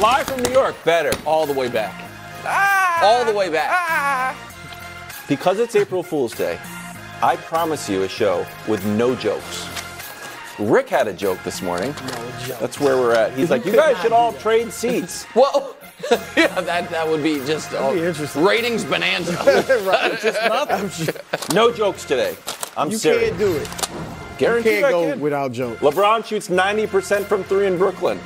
Live from New York, better. All the way back. Ah, all the way back. Ah. Because it's April Fool's Day, I promise you a show with no jokes. Rick had a joke this morning. No joke. That's where we're at. He's like, you guys should all trade seats. Well, yeah, that would be just a ratings bonanza. Right, just nothing. No jokes today. I'm serious. You can't do it. Guaranteed you can't go without jokes. LeBron shoots 90% from three in Brooklyn.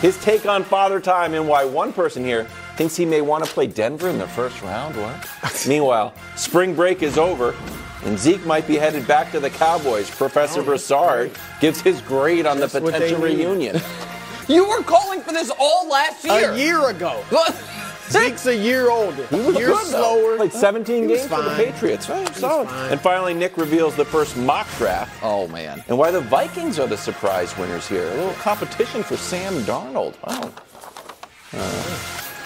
His take on father time and why one person here thinks he may want to play Denver in the first round. What? Meanwhile, spring break is over, and Zeke might be headed back to the Cowboys. Professor Broussard gives his grade on the potential reunion. You were calling for this all last year. A year ago. Zeke's a year older. He was good, slower. Played 17 games for the Patriots. And finally, Nick reveals the first mock draft. Oh, man. And why the Vikings are the surprise winners here. A little competition for Sam Darnold. Wow.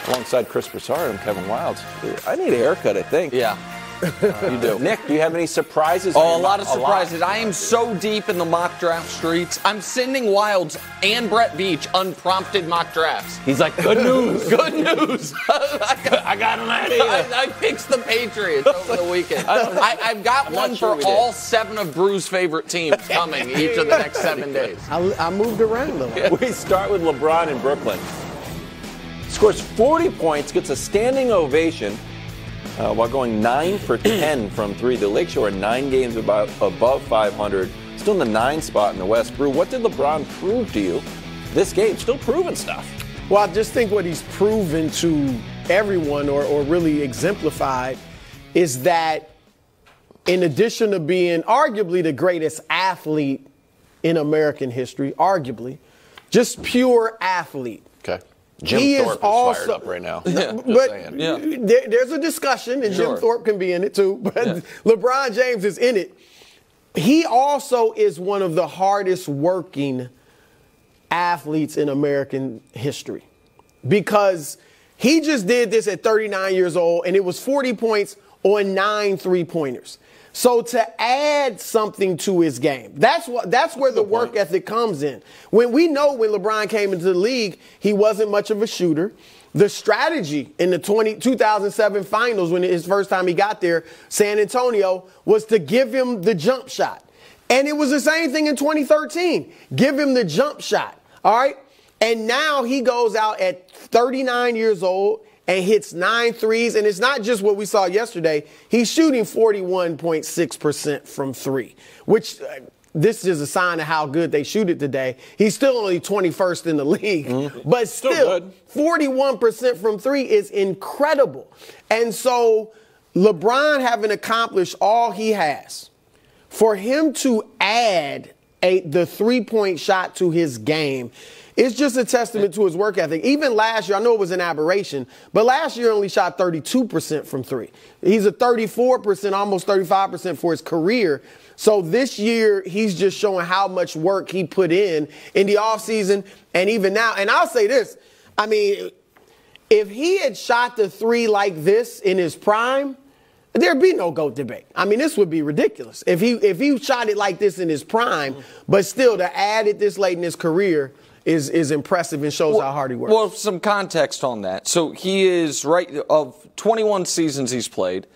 Alongside Chris Broussard and Kevin Wilds. I need a haircut, I think. Yeah. You do. Nick, do you have any surprises? Oh, a lot of surprises. I am so deep in the mock draft streets. I'm sending Wilds and Brett Beach unprompted mock drafts. He's like, good news. Good news. I got an idea. I fixed the Patriots over the weekend. I've got one for all 7 of Brew's favorite teams coming each of the next 7 days. I moved around a little. Yeah. We start with LeBron in Brooklyn. Scores 40 points, gets a standing ovation. While going 9 for 10 from 3, the Lakeshore are 9 games above 500, still in the 9 spot in the West. Brew, what did LeBron prove to you this game? Still proving stuff. Well, I just think what he's proven to everyone or really exemplified is that in addition to being arguably the greatest athlete in American history, arguably, just pure athlete. Okay. Jim Thorpe is also fired up right now. Yeah, but yeah. There's a discussion, and Jim Thorpe can be in it too, but LeBron James is in it. He also is one of the hardest working athletes in American history because he just did this at 39 years old, and it was 40 points on 9 3-pointers. So to add something to his game, that's where the work ethic comes in. When LeBron came into the league, he wasn't much of a shooter. The strategy in the 2007 finals, when his first time he got there, San Antonio, was to give him the jump shot. And it was the same thing in 2013. Give him the jump shot, all right? And now he goes out at 39 years old and hits 9 threes, and it's not just what we saw yesterday. He's shooting 41.6% from 3, which this is a sign of how good they shoot it today. He's still only 21st in the league, but still 41% from 3 is incredible. And so LeBron, having accomplished all he has, for him to add the three-point shot to his game, it's just a testament to his work ethic. Even last year, I know it was an aberration, but last year only shot 32% from 3. He's a 34%, almost 35% for his career. So this year, he's just showing how much work he put in the offseason and even now. And I'll say this. I mean, if he had shot the 3 like this in his prime, there'd be no GOAT debate. I mean, this would be ridiculous. If he shot it like this in his prime, but still to add it this late in his career is impressive and shows how hard he works. Well, some context on that. So he is, of 21 seasons he's played,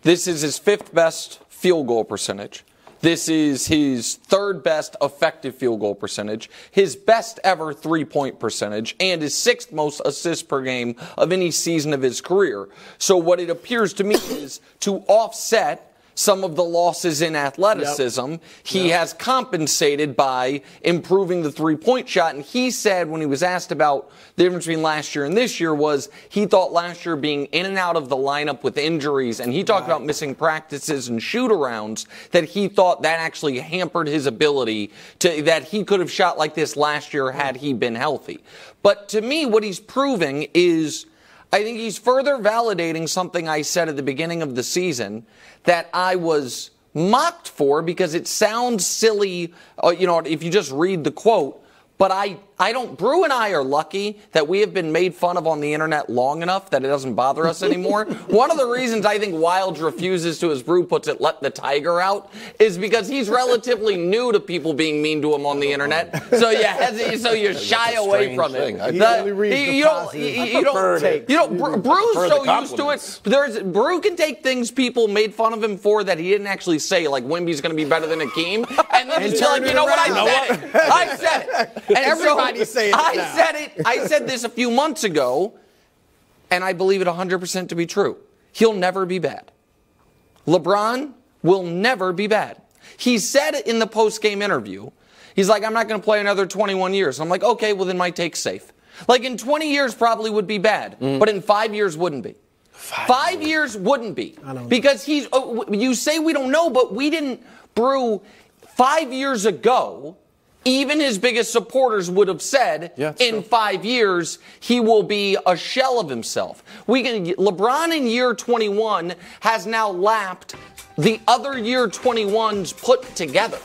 this is his 5th best field goal percentage. This is his 3rd best effective field goal percentage, his best ever three-point percentage, and his 6th most assists per game of any season of his career. So what it appears to me is to offset some of the losses in athleticism, he has compensated by improving the three-point shot. And he said when he was asked about the difference between last year and this year was he thought last year being in and out of the lineup with injuries, and he talked about missing practices and shoot-arounds, that he thought that actually hampered his ability that he could have shot like this last year had he been healthy. But to me, what he's proving is I think he's further validating something I said at the beginning of the season that I was mocked for because it sounds silly, if you just read the quote, but I Brew and I are lucky that we have been made fun of on the internet long enough that it doesn't bother us anymore. One of the reasons I think Wilds refuses to, as Brew puts it, let the tiger out is because he's relatively new to people being mean to him on the internet. So you shy away from it. Brew's so used to it. Brew can take things people made fun of him for that he didn't actually say, like Wemby's going to be better than Hakeem, and then just tell him, you know what, I said it. And everybody saying it. I said this a few months ago, and I believe it 100% to be true. He'll never be bad. LeBron will never be bad. He said in the post-game interview, he's like, I'm not going to play another 21 years. I'm like, okay, well, then my take's safe. Like, in 20 years probably would be bad, but in 5 years wouldn't be. Five years wouldn't be. Because he's, you say we don't know, but we didn't brew 5 years ago. Even his biggest supporters would have said, in 5 years, he will be a shell of himself. LeBron in year 21 has now lapped the other year 21s put together.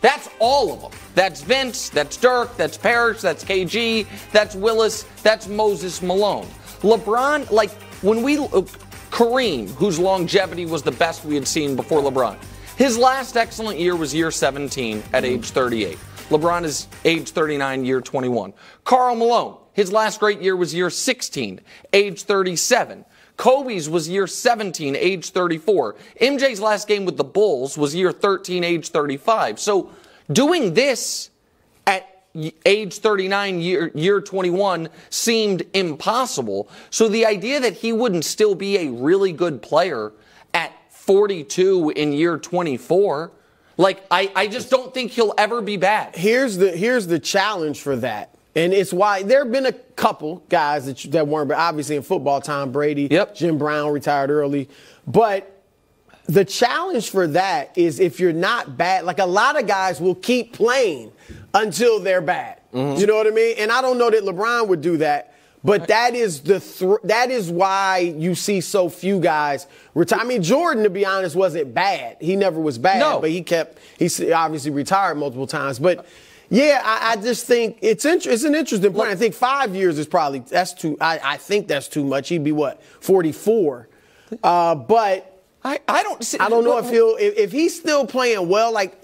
That's all of them. That's Vince, that's Dirk, that's Parrish, that's KG, that's Willis, that's Moses Malone. LeBron, like, when we, Kareem, whose longevity was the best we had seen before LeBron, his last excellent year was year 17 at age 38. LeBron is age 39, year 21. Karl Malone, his last great year was year 16, age 37. Kobe's was year 17, age 34. MJ's last game with the Bulls was year 13, age 35. So doing this at age 39, year 21 seemed impossible. So the idea that he wouldn't still be a really good player at 42 in year 24, like, I just don't think he'll ever be bad. Here's the challenge for that. And it's why there have been a couple guys that weren't, but obviously in football, Tom Brady, Jim Brown retired early. But the challenge for that is if you're not bad, like a lot of guys will keep playing until they're bad. You know what I mean? And I don't know that LeBron would do that. But that is that is why you see so few guys retire. I mean, Jordan, to be honest, wasn't bad. He never was bad, but he obviously retired multiple times. But yeah, I just think it's an interesting point. I think 5 years is probably I think that's too much. He'd be what, 44, but I don't know if he'll if he's still playing well, like,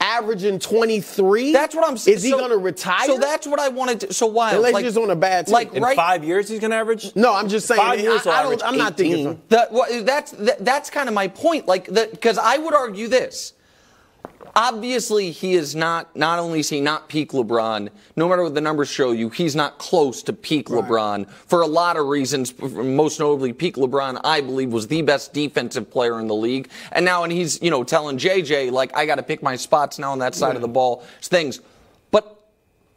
averaging 23. That's what I'm saying. Is he going to retire? So that's what I wanted to. So why? The Lakers on a bad team. Like, in 5 years, he's going to average. No, I'm just saying. 5 years. I'm not thinking. That's kind of my point. Like, because I would argue this. Obviously, he is not. Not only is he not peak LeBron, no matter what the numbers show you, he's not close to peak LeBron for a lot of reasons. Most notably, peak LeBron, I believe, was the best defensive player in the league. And now, and he's, you know, telling JJ, like, I got to pick my spots now on that side of the ball, things. But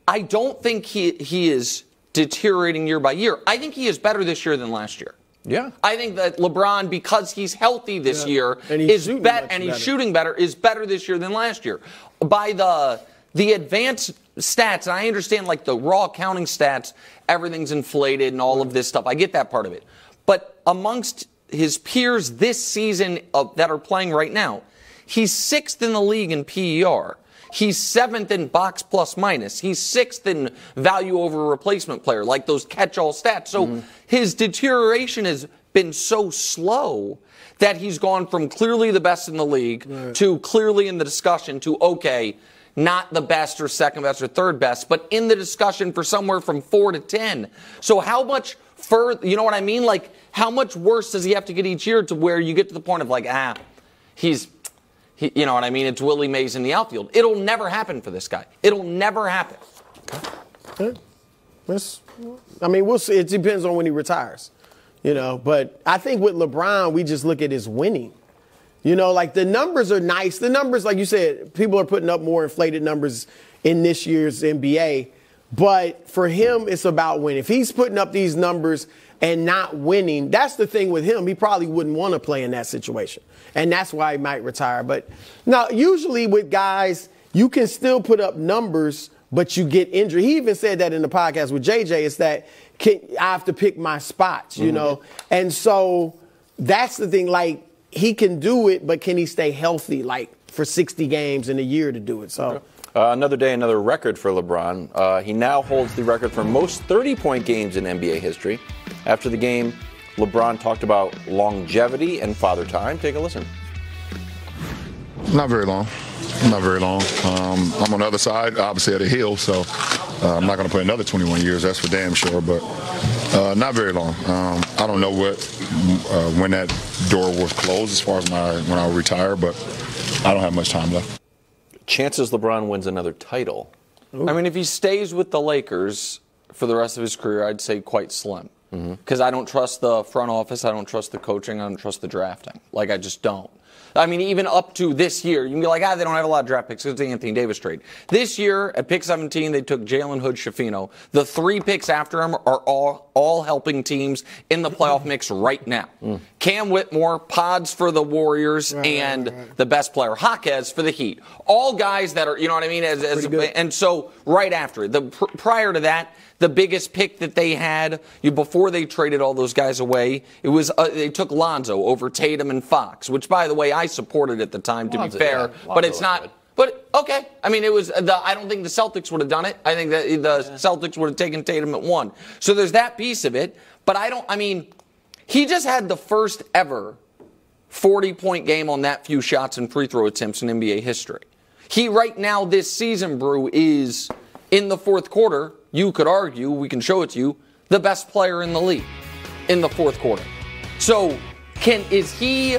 I don't think he is deteriorating year by year. I think he is better this year than last year. Yeah, I think that LeBron, because he's healthy this year, and he's shooting better, is better this year than last year. By the advanced stats, and I understand, like, the raw counting stats, everything's inflated and all of this stuff. I get that part of it. But amongst his peers this season that are playing right now, he's sixth in the league in PER. He's seventh in box plus minus. He's sixth in value over replacement player, like those catch-all stats. So his deterioration has been so slow that he's gone from clearly the best in the league to clearly in the discussion to, okay, not the best or second best or third best, but in the discussion for somewhere from 4 to 10. So how much further, you know what I mean? Like, how much worse does he have to get each year to where you get to the point of, like, he's... you know what I mean? It's Willie Mays in the outfield. It'll never happen for this guy. It'll never happen. I mean, we'll see. It depends on when he retires, you know. But I think with LeBron, we just look at his winning. You know, like, the numbers are nice. The numbers, like you said, people are putting up more inflated numbers in this year's NBA. But for him, it's about winning. If he's putting up these numbers and not winning, that's the thing with him. He probably wouldn't want to play in that situation. And that's why he might retire. But now, usually with guys, you can still put up numbers, but you get injured. He even said that in the podcast with JJ. It's that I have to pick my spots, you know. And so that's the thing. Like, he can do it, but can he stay healthy, like, for 60 games in a year to do it? So Another day, another record for LeBron. He now holds the record for most 30-point games in NBA history. After the game, LeBron talked about longevity and father time. Take a listen. Not very long. Not very long. I'm on the other side, obviously, of the hill, so I'm not going to play another 21 years. That's for damn sure, but not very long. I don't know when that door was closed as far as when I'll retire, but I don't have much time left. Chances LeBron wins another title. Ooh. I mean, if he stays with the Lakers for the rest of his career, I'd say quite slim. Because I don't trust the front office, I don't trust the coaching, I don't trust the drafting. Like, I just don't. I mean, even up to this year, you can be like, they don't have a lot of draft picks because it's the Anthony Davis trade. This year, at pick 17, they took Jalen Hood-Schifino. The three picks after him are all helping teams in the playoff mix right now. Cam Whitmore, Pods for the Warriors, and the best player, Jaquez, for the Heat. All guys that are, you know what I mean? And so right after, prior to that, the biggest pick that they had before they traded all those guys away, it was they took Lonzo over Tatum and Fox, which, by the way, I supported at the time, to be fair, but it's not. But okay, I mean, it was. I don't think the Celtics would have done it. I think that the Celtics would have taken Tatum at 1. So there's that piece of it. But I don't. I mean, he just had the first ever 40-point game on that few shots and free throw attempts in NBA history. He right now this season, Brew, is in the fourth quarter. You could argue, we can show it to you, the best player in the league in the fourth quarter. So, is he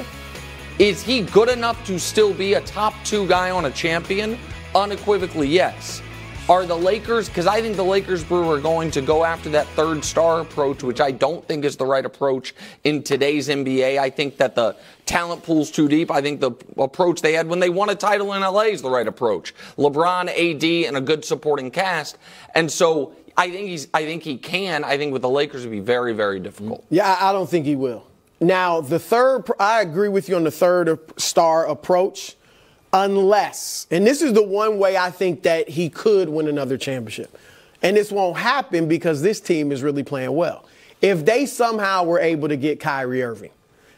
good enough to still be a top 2 guy on a champion? Unequivocally, yes. Are the Lakers, because I think the Lakers, Brew, are going to go after that third star approach, which I don't think is the right approach in today's NBA. I think that the talent pool's too deep. I think the approach they had when they won a title in LA is the right approach. LeBron, AD, and a good supporting cast. And so I think he can. I think with the Lakers it would be very, very difficult. Yeah, I don't think he will. Now, I agree with you on the third star approach. Unless, and this is the one way I think that he could win another championship. And this won't happen because this team is really playing well. If they somehow were able to get Kyrie Irving,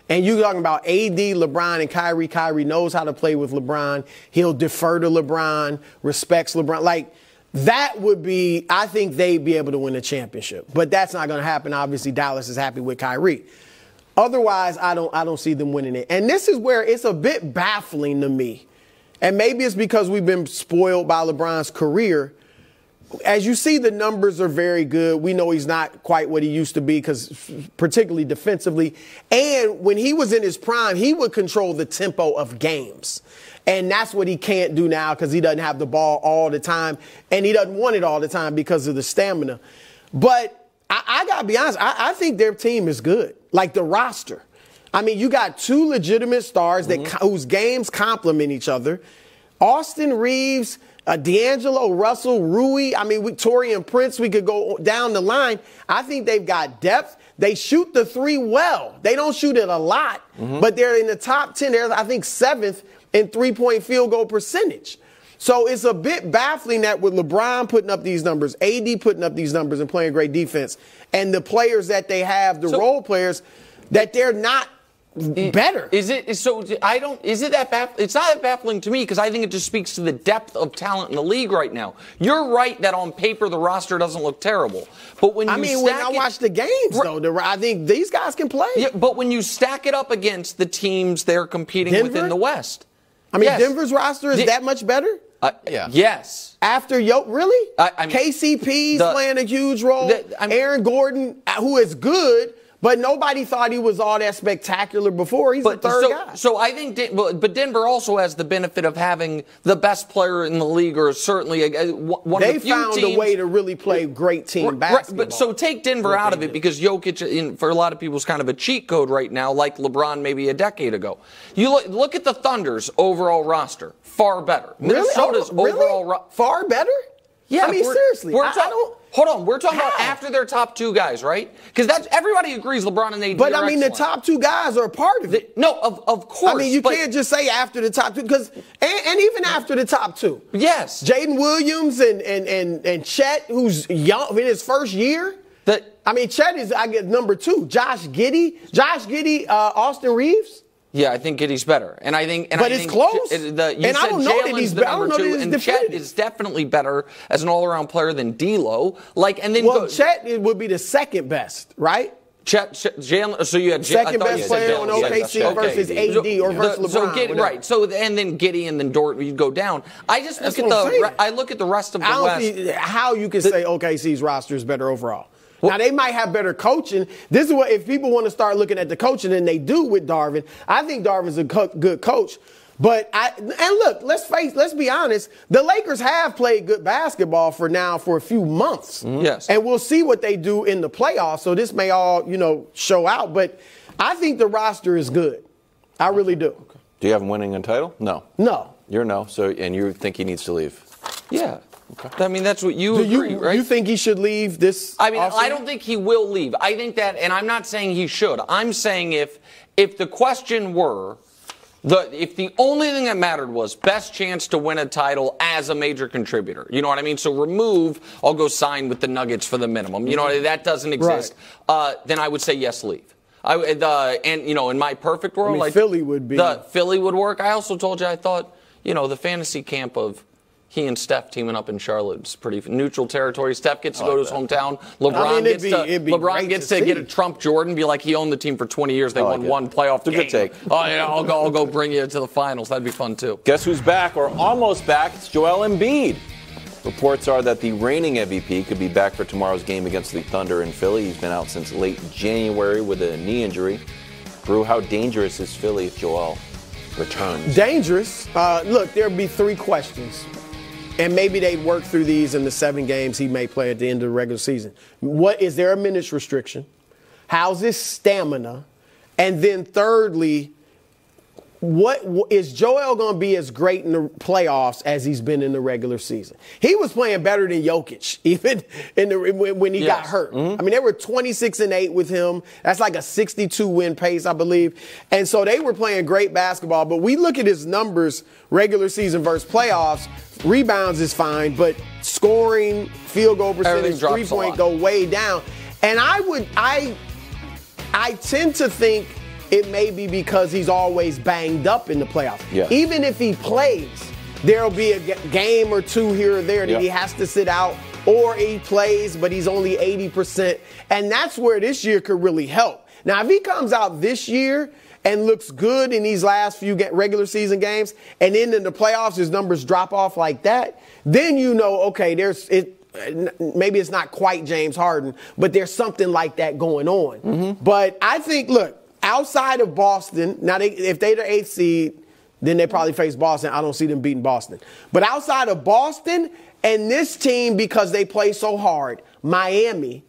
and you're talking about AD, LeBron, and Kyrie. Kyrie knows how to play with LeBron. He'll defer to LeBron, respects LeBron. Like, that would be, I think they'd be able to win a championship. But that's not going to happen. Obviously, Dallas is happy with Kyrie. Otherwise, I don't see them winning it. And this is where it's a bit baffling to me. And maybe it's because we've been spoiled by LeBron's career. As you see, the numbers are very good. We know he's not quite what he used to be, because particularly defensively. And when he was in his prime, he would control the tempo of games. And that's what he can't do now, because he doesn't have the ball all the time. And he doesn't want it all the time because of the stamina. But I got to be honest, I think their team is good, like the roster. I mean, you got 2 legitimate stars whose games complement each other. Austin Reeves, D'Angelo Russell, Rui, I mean, Torian Prince, we could go down the line. I think they've got depth. They shoot the three well. They don't shoot it a lot, but they're in the top 10. They're, I think, 7th in three-point field goal percentage. So it's a bit baffling that with LeBron putting up these numbers, AD putting up these numbers and playing great defense, and the players that they have, the role players, that they're not – better. It's not that baffling to me, because I think it just speaks to the depth of talent in the league right now. You're right that on paper the roster doesn't look terrible, but when I watch the games, I think these guys can play. Yeah, but when you stack it up against the teams they're competing with in the West, I mean, yes. Denver's roster is that much better. Yeah. Yes. After really, I mean, KCP's playing a huge role. Aaron Gordon, who is good. But nobody thought he was all that spectacular before. He's the third guy. So I think but Denver also has the benefit of having the best player in the league, or certainly one of the few teams. They found a way to really play great team basketball. But so take Denver out of it, because Jokic, for a lot of people, is kind of a cheat code right now, like LeBron maybe a decade ago. You look at the Thunder's overall roster. Far better. Minnesota's overall roster. Far better? Yeah, I mean, seriously. Hold on, we're talking about after their top 2 guys, right? Because everybody agrees LeBron and AD. But I mean, excellent. The top 2 guys are a part of it. No, of course. I mean, you can't just say after the top 2, because and even after the top 2, yes, Jaden Williams and Chet, who's young in his first year. Chet is, I guess, number 2. Josh Giddey, Austin Reeves. Yeah, I think Giddey's better, and I think, and but I it's think close. And I don't know that he's better. And Chet is definitely better as an all-around player than D'Lo. Like, and then Chet would be the second best, right? Chet, so you had second best player on OKC versus AD or versus LeBron. Right. So and then Giddey and then Dort, you go down. I just look I look at the rest of the West. I don't see how you can say OKC's roster is better overall. Now, they might have better coaching. This is what, if people want to start looking at the coaching, and they do with Darvin, I think Darvin's a good coach. But let's be honest, the Lakers have played good basketball for a few months. Mm-hmm. Yes. And we'll see what they do in the playoffs. So this may all, show out. But I think the roster is good. I really do. Okay. Do you have him winning a title? No. No. You're no. So, and you think he needs to leave? Yeah. Okay. I mean, that's what you agree, right? You think he should leave this? I mean, I don't think he will leave. I think that, and I'm not saying he should. I'm saying if the question were, if the only thing that mattered was best chance to win a title as a major contributor. You know what I mean? So I'll go sign with the Nuggets for the minimum. You know, that doesn't exist. Right. Then I would say yes, leave. In my perfect world, Philly would be. Philly would work. I also told you I thought, the fantasy camp of he and Steph teaming up in Charlotte is pretty neutral territory. Steph gets to go to his hometown. LeBron gets to get a Trump Jordan, be like he owned the team for 20 years. They won one playoff game. Good take. Oh, yeah, I'll go bring you to the finals. That'd be fun, too. Guess who's back or almost back? It's Joel Embiid. Reports are that the reigning MVP could be back for tomorrow's game against the Thunder in Philly. He's been out since late January with a knee injury. Drew, how dangerous is Philly if Joel returns? Dangerous? Look, there'll be three questions. And maybe they'd work through these in the 7 games he may play at the end of the regular season. Is there a minutes restriction? How's his stamina? And then thirdly, is Joel going to be as great in the playoffs as he's been in the regular season? He was playing better than Jokic, even when he got hurt. Mm-hmm. I mean, they were 26-8 with him. That's like a 62-win pace, I believe. And so they were playing great basketball. But we look at his numbers, regular season versus playoffs. Rebounds is fine, but scoring, field goal percentage, three-point go way down. And I tend to think it may be because he's always banged up in the playoffs. Yeah. Even if he plays, there'll be a game or two here or there that he has to sit out, or he plays, but he's only 80%. And that's where this year could really help. Now, if he comes out this year and looks good in these last few regular season games, and then in the playoffs his numbers drop off like that, then maybe it's not quite James Harden, but there's something like that going on. Mm-hmm. But I think, look, outside of Boston, now if they're the 8th seed, then they probably face Boston. I don't see them beating Boston. But outside of Boston and this team, because they play so hard, Miami,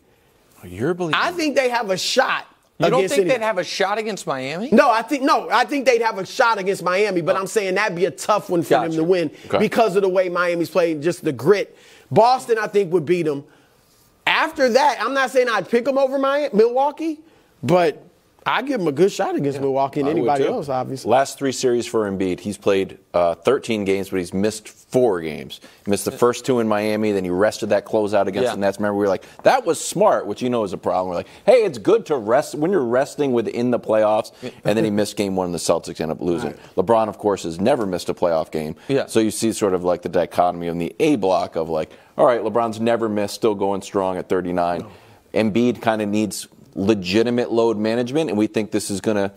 I think they have a shot. You don't think they'd have a shot against Miami? No, I think they'd have a shot against Miami, but I'm saying that'd be a tough one for them to win because of the way Miami's playing, just the grit. Boston, I think, would beat them. After that, I'm not saying I'd pick them over Milwaukee, but I'd give them a good shot against Milwaukee and anybody else, obviously. Last 3 series for Embiid, he's played 13 games, but he's missed 4 games. He missed the first 2 in Miami, then he rested that closeout against the Nets. Remember, we were like, that was smart, which is a problem. We're like, hey, it's good to rest when you're resting within the playoffs, and then he missed game 1 in the Celtics, ended up losing. Right. LeBron, of course, has never missed a playoff game. Yeah. So you see sort of like the dichotomy in the A block of like, all right, LeBron's never missed, still going strong at 39. No. Embiid kind of needs legitimate load management, and we think this is going to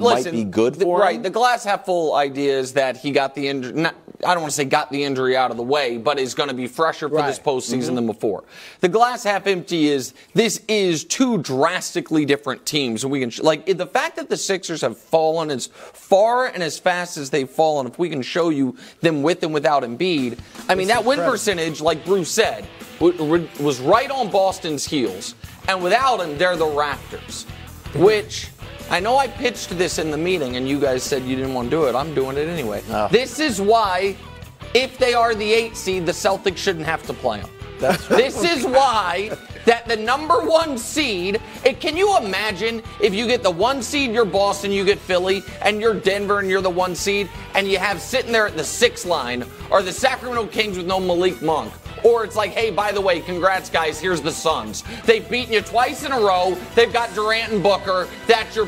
might be good for him. Right, the glass half full idea is that he got the injury. I don't want to say got the injury out of the way, but is going to be fresher for this postseason than before. The glass half empty is this is 2 drastically different teams, and we can the fact that the Sixers have fallen as far and as fast as they've fallen. If we can show you them with and without Embiid, that win percentage, like Bruce said, was right on Boston's heels. And without him, they're the Raptors, which I know I pitched this in the meeting and you guys said you didn't want to do it. I'm doing it anyway. Oh. This is why, if they are the 8th seed, the Celtics shouldn't have to play them. This is why that the number 1 seed, can you imagine if you get the 1 seed, you're Boston, you get Philly, and you're Denver, and you're the 1 seed, and you have sitting there at the 6th line are the Sacramento Kings with no Malik Monk. Or it's like, hey, by the way, congrats, guys, here's the Suns. They've beaten you twice in a row. They've got Durant and Booker. That's your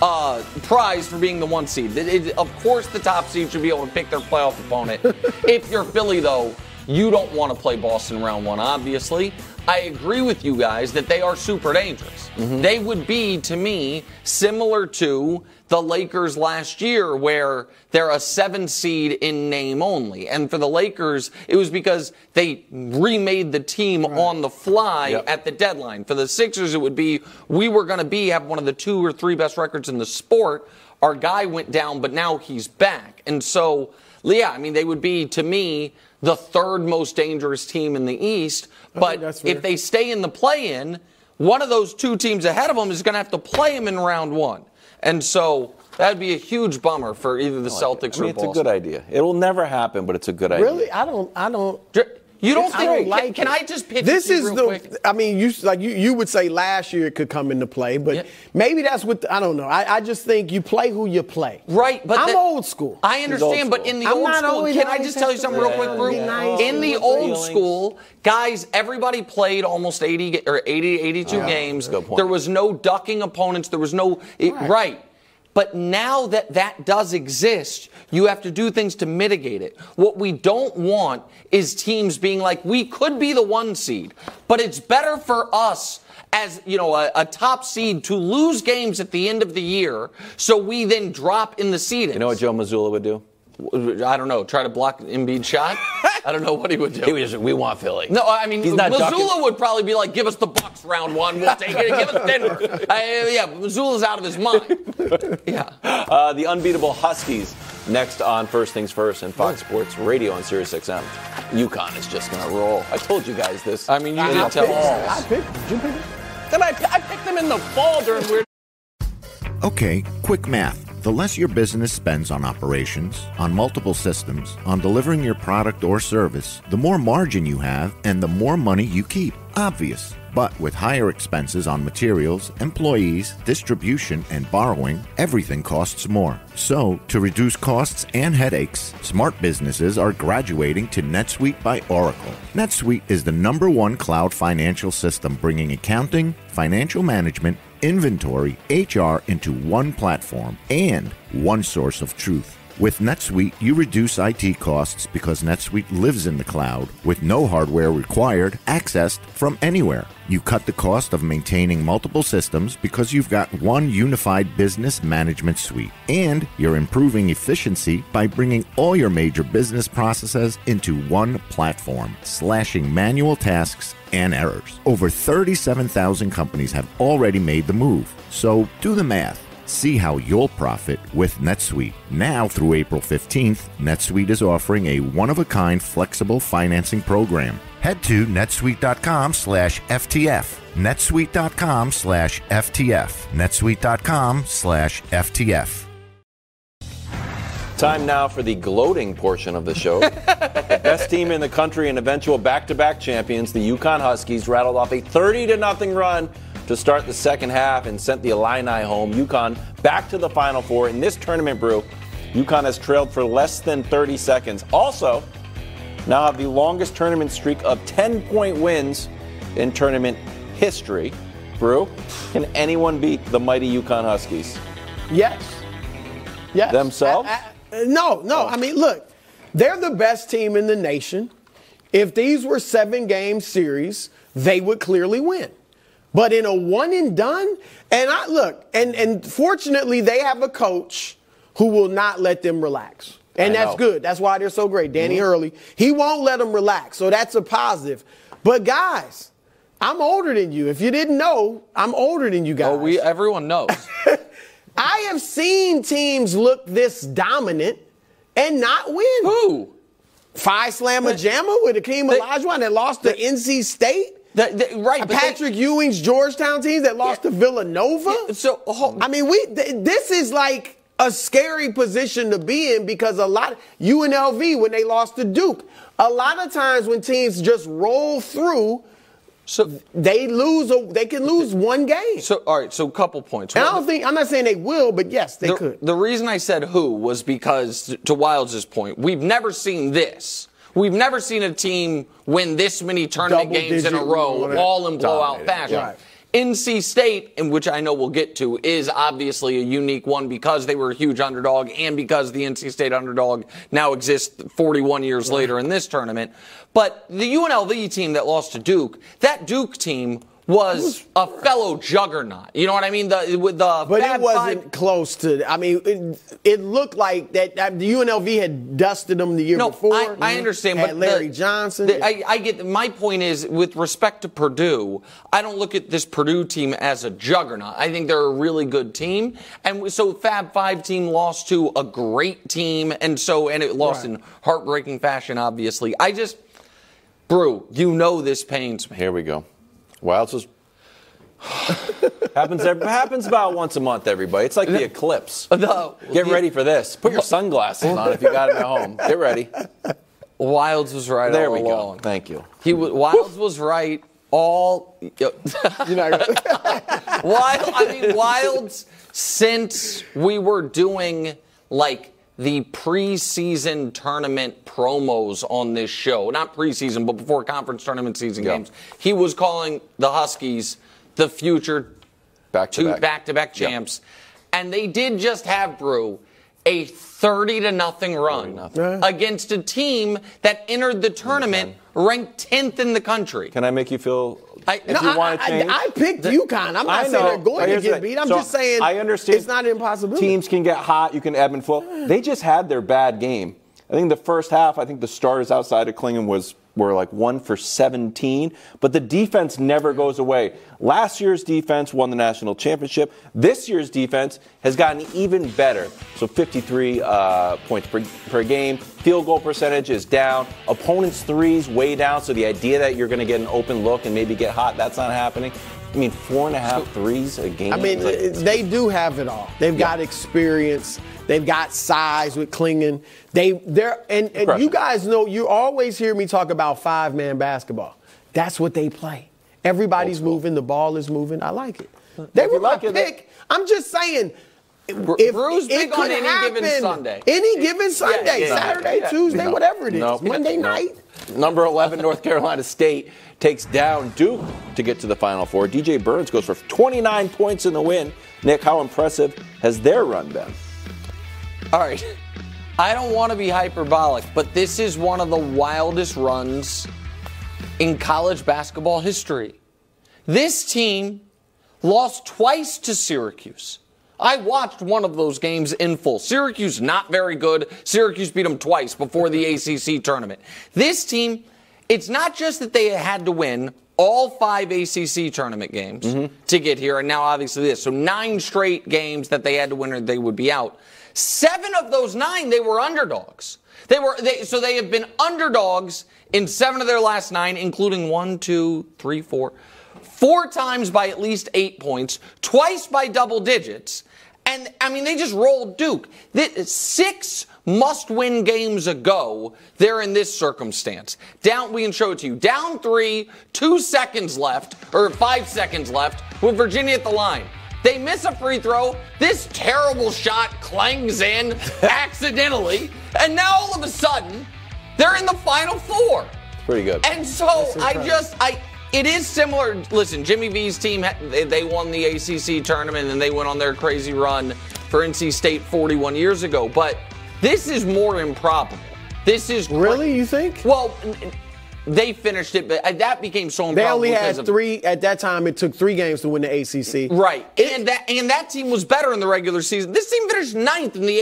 prized for being the one seed. Of course, the top seed should be able to pick their playoff opponent. If you're Philly, though, you don't want to play Boston round one, obviously. I agree with you guys that they are super dangerous. Mm-hmm. They would be, to me, similar to the Lakers last year, where they're a 7 seed in name only. And for the Lakers, it was because they remade the team on the fly at the deadline. For the Sixers, it would be, we were going to have one of the 2 or 3 best records in the sport. Our guy went down, but now he's back. And so, yeah, I mean, they would be, to me, the 3rd most dangerous team in the East. But if they stay in the play-in, one of those 2 teams ahead of them is going to have to play them in round one. And so that would be a huge bummer for either the Celtics or Boston. It's a good idea. It will never happen, but it's a good idea. Really? I don't. You don't think? I don't like can I just pitch this is real quick? I mean, you would say last year it could come into play, but maybe that's what I don't know. I just think you play who you play. Right, but I'm old school. I understand, but in the old school, can I just tell you something real quick, Rube? In the old school, guys, everybody played almost 80 to 82 games. Good point. There was no ducking opponents. There was no right. But now that does exist, you have to do things to mitigate it. What we don't want is teams being like, we could be the 1 seed, but it's better for us as, you know, a top seed to lose games at the end of the year, so we then drop in the seedings. You know what Joe Mazzulla would do? I don't know. Try to block Embiid's shot? I don't know what he would do. He would just, we want Philly. No, I mean, Mazzulla would probably be like, give us the Bucks round one. We'll take it. Give us Denver. Mazzulla's out of his mind. Yeah. The unbeatable Huskies next on First Things First and Fox Sports Radio on Sirius XM. UConn is just going to roll. I told you guys this. I mean, you didn't tell us. Did you pick them? I picked them in the fall during weird. Okay, quick math. The less your business spends on operations, on multiple systems, on delivering your product or service, the more margin you have and the more money you keep. Obvious. But with higher expenses on materials, employees, distribution, and borrowing, everything costs more. So, to reduce costs and headaches, smart businesses are graduating to NetSuite by Oracle. NetSuite is the #1 cloud financial system, bringing accounting, financial management, inventory, HR into one platform and one source of truth. With NetSuite, you reduce IT costs because NetSuite lives in the cloud with no hardware required, accessed from anywhere. You cut the cost of maintaining multiple systems because you've got one unified business management suite. And you're improving efficiency by bringing all your major business processes into one platform, slashing manual tasks and errors. Over 37,000 companies have already made the move. So do the math. See how you'll profit with NetSuite. Now through April 15th, NetSuite is offering a one-of-a-kind flexible financing program. Head to netsuite.com/FTF. netsuite.com/FTF. netsuite.com/FTF. Time now for the gloating portion of the show. Best team in the country and eventual back-to-back champions, the UConn Huskies, rattled off a 30-0 run to start the second half and sent the Illini home. UConn back to the Final Four. In this tournament, Brew, UConn has trailed for less than 30 seconds. Also, now have the longest tournament streak of 10-point wins in tournament history. Brew, can anyone beat the mighty UConn Huskies? Yes. Yes. Themselves? No. I mean, look, they're the best team in the nation. If these were 7-game series, they would clearly win. But in a one and done, and I look, and fortunately they have a coach who will not let them relax. And that's good. That's why they're so great. Danny Hurley, he won't let them relax. So that's a positive. But guys, I'm older than you. If you didn't know, I'm older than you guys. Oh, everyone knows. I have seen teams look this dominant and not win. Who? Fi Slamma Jamma with Hakeem Olajuwon that lost to NC State. Patrick Ewing's Georgetown teams that lost to Villanova. Yeah, so I mean, this is like a scary position to be in because UNLV when they lost to Duke, a lot of times when teams just roll through, so they lose. They can lose one game. So all right. So a couple points. And I'm not saying they will, but yes, they could. The reason I said who was because, to Wilds' point, we've never seen this. We've never seen a team win this many tournament games in a row, all in blowout fashion. Right. NC State, and which I know we'll get to, is obviously a unique one because they were a huge underdog and because the NC State underdog now exists 41 years later in this tournament. But the UNLV team that lost to Duke, that Duke team was a fellow juggernaut. You know what I mean? But it wasn't close to. I mean, it looked like that. The UNLV had dusted them the year before. I understand. But Larry Johnson. I get. My point is, with respect to Purdue, I don't look at this Purdue team as a juggernaut. I think they're a really good team, and so Fab Five team lost to a great team, and it lost in heartbreaking fashion. Obviously, Brew, you know this pains me. Here we go. Why else is happens about once a month, everybody. It's like the eclipse. Get ready for this. Put your sunglasses on if you got it at home. Get ready. Wilds was right all along. There we go. Thank you. Wilds was right all. You're not gonna... Wilds, since we were doing the preseason tournament promos on this show, not preseason, but before conference tournament season games, he was calling the Huskies the future back-to-back champs. Yep. And they did just have, Brew, a 30-0 run against a team that entered the tournament ranked 10th in the country. Can I make you feel... I picked UConn. I'm not saying they're going to get beat. I'm just saying I understand it's not an impossibility. Teams can get hot. You can ebb and flow. They just had their bad game. I think the first half, I think the starters outside of Klingon were like 1 for 17. But the defense never goes away. Last year's defense won the national championship. This year's defense has gotten even better. So 53 points per game. Field goal percentage is down. Opponents' threes way down. So the idea that you're going to get an open look and maybe get hot, that's not happening. I mean, 4.5 threes a game. I mean, they do have it all. They've got experience. They've got size with Klingon. And you guys know, you always hear me talk about five-man basketball. That's what they play. Everybody's moving. The ball is moving. I like it. They were my pick. I'm just saying. If Brew's big on any given Sunday. Any given Sunday. Saturday, Tuesday, whatever it is. Monday night. Number 11, North Carolina State takes down Duke to get to the Final Four. DJ Burns goes for 29 points in the win. Nick, how impressive has their run been? All right. I don't want to be hyperbolic, but this is one of the wildest runs in college basketball history. This team lost twice to Syracuse. I watched one of those games in full. Syracuse, not very good. Syracuse beat them twice before the ACC tournament. This team, it's not just that they had to win all 5 ACC tournament games to get here, and now obviously this. So 9 straight games that they had to win or they would be out. 7 of those 9, they were underdogs. So they have been underdogs in 7 of their last 9, including 1, 2, 3, 4. 4 times by at least 8 points, twice by double digits. And, I mean, they just rolled Duke. 6 must-win games ago, they're in this circumstance. Down, we can show it to you. Down 3, 2 seconds left, or 5 seconds left, with Virginia at the line. They miss a free throw. This terrible shot clangs in accidentally. And now, all of a sudden, they're in the Final Four. Pretty good. And so, it is similar. Listen, Jimmy V's team, they won the ACC tournament and they went on their crazy run for NC State 41 years ago. But this is more improbable. This is really, you think? Well, they finished it, but that became so improbable. They only had 3 at that time. It took 3 games to win the ACC. Right, and that team was better in the regular season. This team finished 9th in the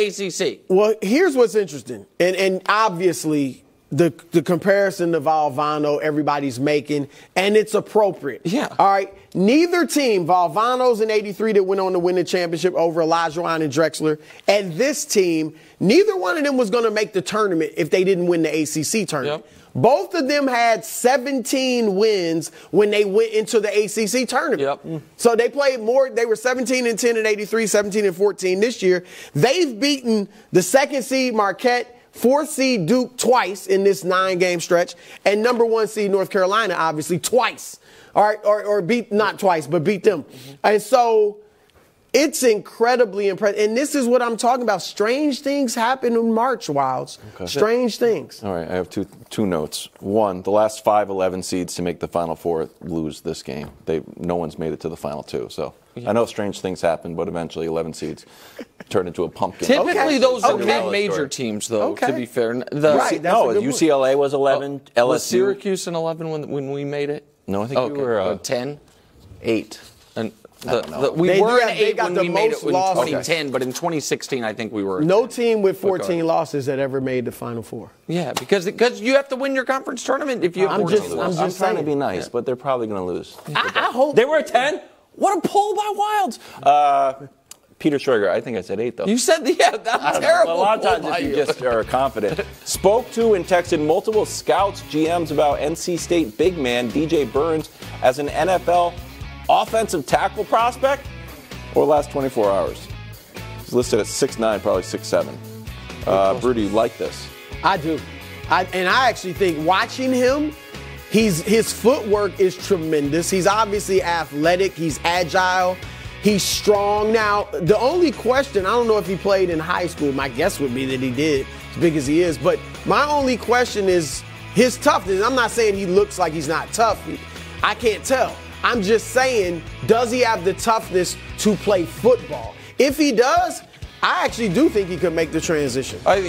ACC. Well, here's what's interesting, and obviously. The comparison to Valvano, everybody's making, and it's appropriate. Yeah. All right. Neither team, Valvano's in 83 that went on to win the championship over Olajuwon and Drexler, and this team, neither one of them was going to make the tournament if they didn't win the ACC tournament. Yep. Both of them had 17 wins when they went into the ACC tournament. Yep. So they played more. They were 17-10 in 83, 17-14 this year. They've beaten the 2nd seed Marquette, 4th seed Duke twice in this 9-game stretch, and number 1 seed North Carolina, obviously, twice. All right, or beat, not twice, but beat them. And so It's incredibly impressive. And this is what I'm talking about. Strange things happen in March, Wilds. Okay. Strange things. All right, I have two notes. One, the last 5 11 seeds to make the Final Four lose this game. No one's made it to the Final Two, so. Yeah. I know strange things happen, but eventually 11 seeds turn into a pumpkin. Typically, those are mid-major teams, though, to be fair. UCLA was 11. LSU. Was Syracuse an 11 when we made it? No, I think you were 10. 8. We were an 8 when we made it in 2010, but in 2016, I think we were. No team with 14 losses that ever made the Final Four. Yeah, because you have to win your conference tournament if you have 14 losses. I'm trying to be nice, but they're probably going to lose. I hope. They were a 10? What a pull by Wilds. Peter Schroeder, I think I said 8, though. You said, that's terrible. A lot of times if you just are confident. Spoke to and texted multiple scouts, GMs about NC State big man DJ Burns as an NFL offensive tackle prospect over the last 24 hours. He's listed at 6'9", probably 6'7". Bruder, you like this? I do. I actually think watching him, his footwork is tremendous. He's obviously athletic. He's agile. He's strong. Now, the only question, I don't know if he played in high school. My guess would be that he did, as big as he is. But my only question is his toughness. I'm not saying he looks like he's not tough. I can't tell. I'm just saying, does he have the toughness to play football? If he does, I actually do think he could make the transition. I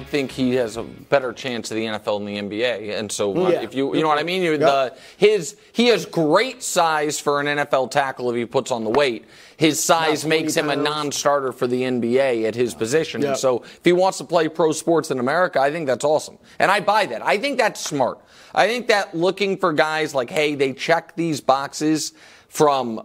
think he has a better chance of the NFL than the NBA. And so if you know what I mean? He has great size for an NFL tackle if he puts on the weight. His size makes him a non-starter for the NBA at his position. Yep. And so if he wants to play pro sports in America, I think that's awesome. And I buy that. I think that's smart. I think that looking for guys like, hey, they check these boxes from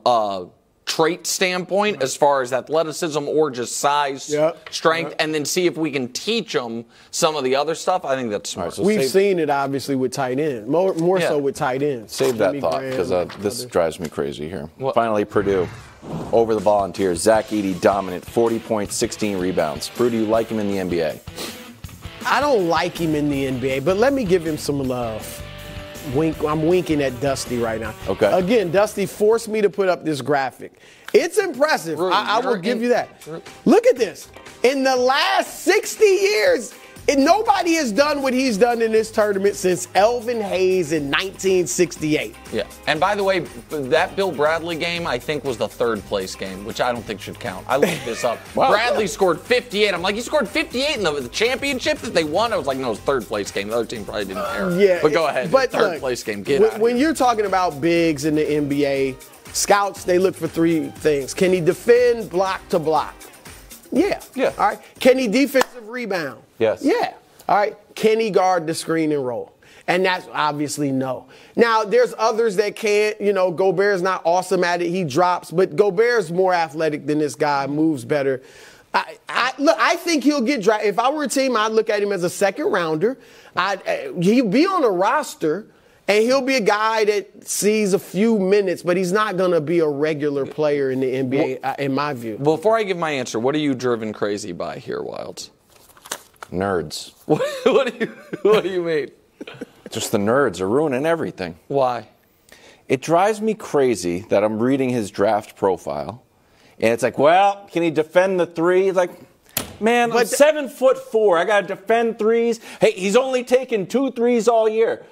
trait standpoint as far as athleticism or just size, strength, and then see if we can teach them some of the other stuff. I think that's smart. Right, so we've seen it, obviously, with tight end. More so with tight ends. Save that thought, because this drives me crazy here. What? Finally, Purdue over the Volunteers. Zach Edey dominant, 40 points, 16 rebounds. Brew, do you like him in the NBA? I don't like him in the NBA, but let me give him some love. I'm winking at Dusty right now. Okay. Again, Dusty forced me to put up this graphic. It's impressive. Rudy, I will give you that. Look at this. In the last 60 years, nobody has done what he's done in this tournament since Elvin Hayes in 1968. Yeah. And by the way, that Bill Bradley game, I think, was the third-place game, which I don't think should count. I looked this up. Wow. Bradley scored 58. I'm like, he scored 58 in the championship that they won? I was like, no, it was third-place game. The other team probably didn't care. Yeah. But go ahead. But third-place game. When you're talking about bigs in the NBA, scouts, they look for three things. Can he defend block to block? Yeah. Yeah. All right. Can he defensive rebound? Yes. Yeah. All right. Can he guard the screen and roll? And that's obviously no. Now, there's others that can't. You know, Gobert's not awesome at it. He drops. But Gobert's more athletic than this guy, moves better. I think he'll get drafted. If I were a team, I'd look at him as a second-rounder. He'd be on a roster, and he'll be a guy that sees a few minutes, but he's not going to be a regular player in the NBA, in my view. Before I give my answer, what are you driven crazy by here, Wilds? Nerds. What do you mean? Just the nerds are ruining everything. Why? It drives me crazy that I'm reading his draft profile, and it's like, well, can he defend the three? It's like, man, I'm 7'4". I got to defend threes. Hey, he's only taken 2 threes all year.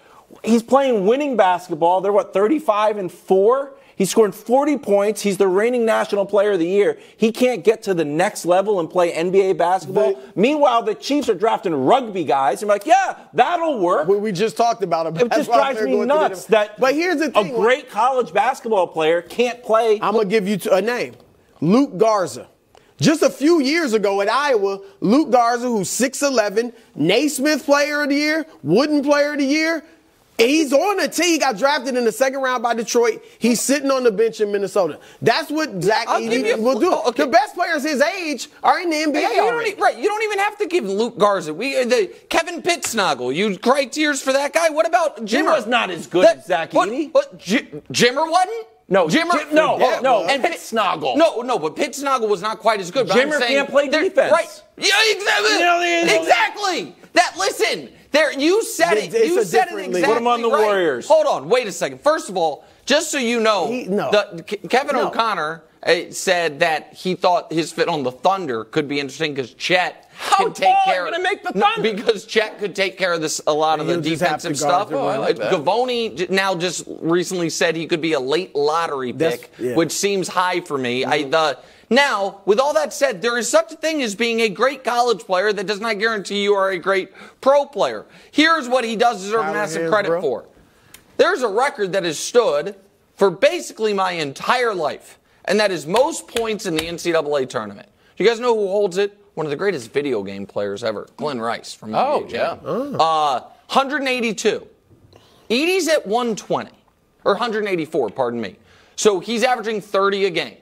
He's playing winning basketball. They're, 35-4? He's scoring 40 points. He's the reigning national player of the year. He can't get to the next level and play NBA basketball. Meanwhile, the Chiefs are drafting rugby guys. And like, yeah, that'll work. We just talked about it. It just drives me nuts that a great college basketball player can't play. I'm going to give you a name. Luke Garza. Just a few years ago at Iowa, Luke Garza, who's 6'11", Naismith player of the year, Wooden player of the year. He's on a team. He got drafted in the second round by Detroit. He's sitting on the bench in Minnesota. That's what Zach Edey will do. Okay. The best players his age are in the NBA already. Right. You don't even have to give Luke Garza. Kevin Pittsnogle. You cry tears for that guy. What about Jimmer? He was not as good as Zach Edey. Jimmer wasn't? No, Jimmer. No, and Pittsnogle. No, but Pittsnogle was not quite as good. Jimmer can't play defense. Right. Yeah, exactly. Exactly. Listen. You said it. You said it exactly. Put him on the Warriors. Hold on. Wait a second. First of all, just so you know, Kevin O'Connor said that he thought his fit on the Thunder could be interesting because Chet can take care of make the Thunder? Because Chet could take care of this a lot of the defensive stuff. Gavoni now just recently said he could be a late lottery pick, which seems high for me. Now, with all that said, there is such a thing as being a great college player that does not guarantee you are a great pro player. Here's what he does deserve massive credit for. There's a record that has stood for basically my entire life, and that is most points in the NCAA tournament. Do you guys know who holds it? One of the greatest video game players ever, Glenn Rice from NBA Jam. 182. Edey's at 120, or 184, pardon me. So he's averaging 30 a game.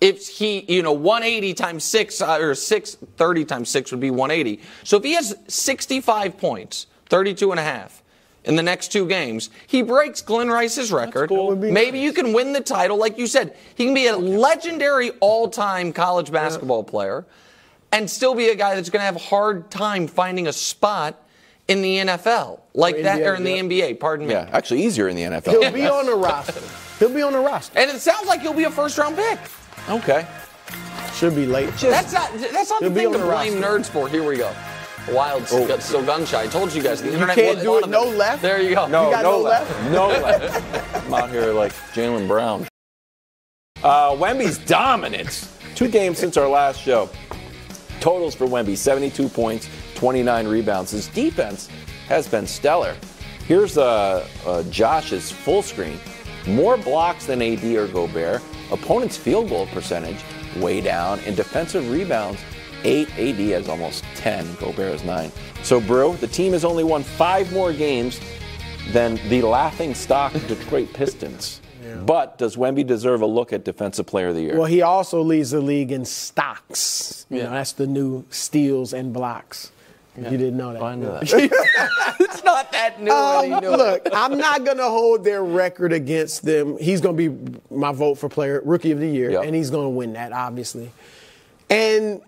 If he, 180 times 6, or 630 times 6 would be 180. So if he has 65 points, 32 and a half, in the next two games, he breaks Glenn Rice's record. Cool. Maybe you can win the title. Like you said, he can be a legendary all-time college basketball player and still be a guy that's going to have a hard time finding a spot in the NFL, like that, or in the NBA, pardon me. Yeah, actually easier in the NFL. He'll be on the roster. He'll be on the roster. And it sounds like he'll be a first-round pick. Okay. Should be late. That's not the thing to blame nerds for. Here we go. Wild, so gun-shy. I told you guys the internet can't do it. No left. There you go. No, you got no left. No left. I'm out here like Jaylen Brown. Wemby's dominance. 2 games since our last show. Totals for Wemby: 72 points, 29 rebounds. His defense has been stellar. Here's Josh's full screen. More blocks than AD or Gobert. Opponent's field goal percentage way down, and defensive rebounds. 8, AD has almost 10, Gobert has 9. So, bro, the team has only won 5 more games than the laughing stock Detroit Pistons. Yeah. But does Wemby deserve a look at Defensive Player of the Year? Well, he also leads the league in stocks. You know, that's the new steals and blocks. Yeah. You didn't know that. I knew that. It's not that new. Look, I'm not going to hold their record against them. He's going to be my vote for player, Rookie of the Year, and he's going to win that, obviously. And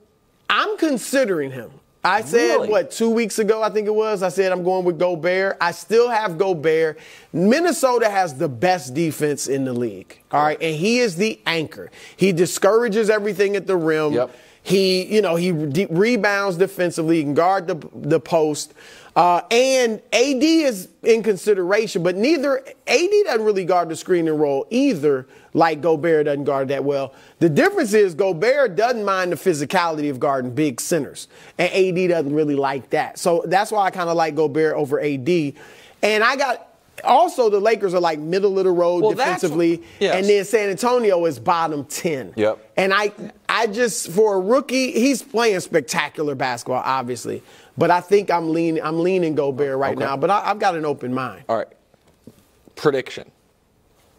I'm considering him. I said, 2 weeks ago, I think it was, I said I'm going with Gobert. I still have Gobert. Minnesota has the best defense in the league, all right? And he is the anchor. He discourages everything at the rim. Yep. He rebounds defensively. He can guard the post. And AD is in consideration, but AD doesn't really guard the screen and roll either, like Gobert doesn't guard that well. The difference is Gobert doesn't mind the physicality of guarding big centers, and AD doesn't really like that. So that's why I kind of like Gobert over AD. And also the Lakers are like middle of the road defensively, and then San Antonio is bottom 10. Yep. And I just, for a rookie, he's playing spectacular basketball, obviously. But I think I'm leaning Gobert right now, but I've got an open mind. All right. Prediction.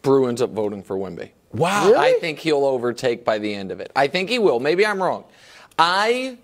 Brew ends up voting for Wemby. Wow. Really? I think he'll overtake by the end of it. I think he will. Maybe I'm wrong. I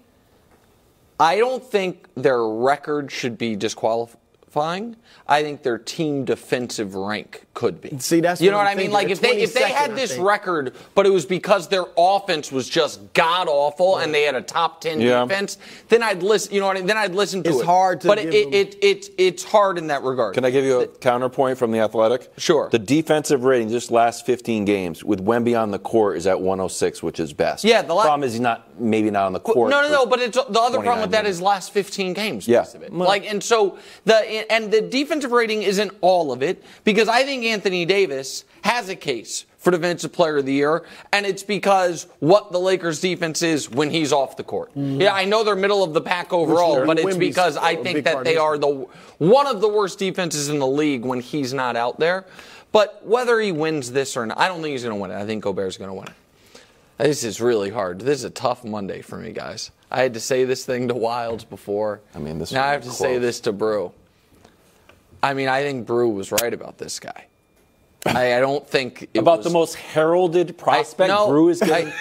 don't think their record should be disqualifying. I think their team defensive rank could be. See, that's you know what I mean? Like if they had this record, but it was because their offense was just god awful and they had a top 10 defense, then I'd listen. You know what I mean? Then I'd listen to it. It's hard to. But it's hard in that regard. Can I give you a counterpoint from The Athletic? Sure. The defensive rating just last 15 games with Wemby on the court is at 106, which is best. Yeah. The problem is he's maybe not on the court. No. But it's the other problem with that is last 15 games. Yeah. Most of it. Like and so the defensive rating isn't all of it because I think Anthony Davis has a case for Defensive Player of the Year, and it's because what the Lakers' defense is when he's off the court. Mm-hmm. Yeah, I know they're middle of the pack overall, but it's because I think that they are one of the worst defenses in the league when he's not out there. But whether he wins this or not, I don't think he's going to win it. I think Gobert's going to win it. This is really hard. This is a tough Monday for me, guys. I had to say this thing to Wilds before. Now I have to say this to Brew. I think Brew was right about this guy. I don't think it about was, the most heralded prospect Brew is getting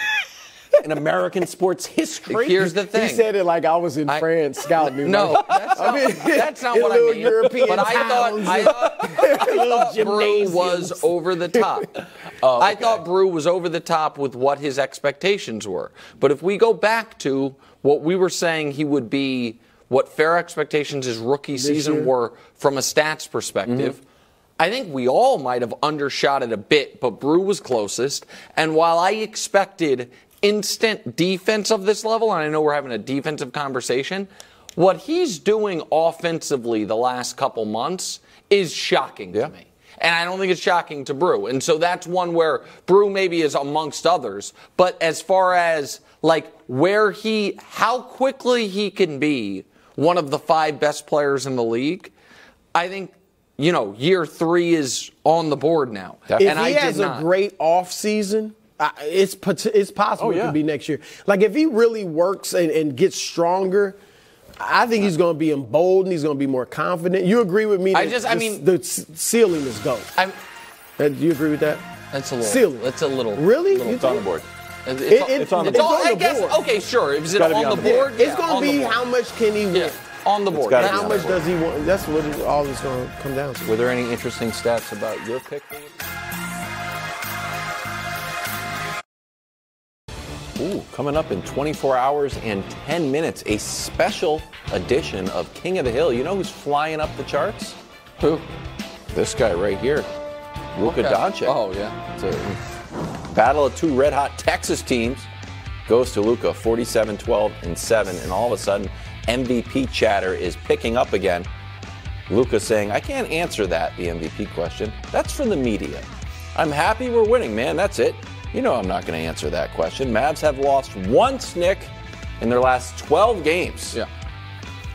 in American sports history. Here's the thing. He said it like I was in France scouting. No, that's not what I mean. European but I thought Brew was over the top. I thought Brew was over the top with what his expectations were. But if we go back to what we were saying he would be, what fair expectations his rookie season were from a stats perspective, I think we all might have undershot it a bit, but Brew was closest. And while I expected instant defense of this level, and I know we're having a defensive conversation, what he's doing offensively the last couple months is shocking to me. And I don't think it's shocking to Brew. And so that's one where Brew maybe is amongst others. But as far as, like, where he, how quickly he can be one of the five best players in the league, I think, you know, year three is on the board now. Definitely. If he has a great offseason, it's possible it could be next year. Like, if he really works and gets stronger, I think he's going to be emboldened. He's going to be more confident. You agree with me that the ceiling is gold? Do you agree with that? That's a little. Ceiling. That's a little. Really? It's on the board. It's on the board. I guess, okay, sure. Is it on the board? It's going to be how much can he win. Yeah. On the board. How much does he want? That's what all it's going to come down to. Were there any interesting stats about your pick? Ooh, coming up in 24 hours and 10 minutes, a special edition of King of the Hill. You know who's flying up the charts? Who? This guy right here, Luka Doncic. Oh, yeah. It's a battle of two red-hot Texas teams. Goes to Luka, 47, 12, and 7. And all of a sudden, MVP chatter is picking up again. Luka saying, I can't answer that, the MVP question. That's for the media. I'm happy we're winning, man. That's it. You know I'm not going to answer that question. Mavs have lost once, Nick, in their last 12 games. Yeah.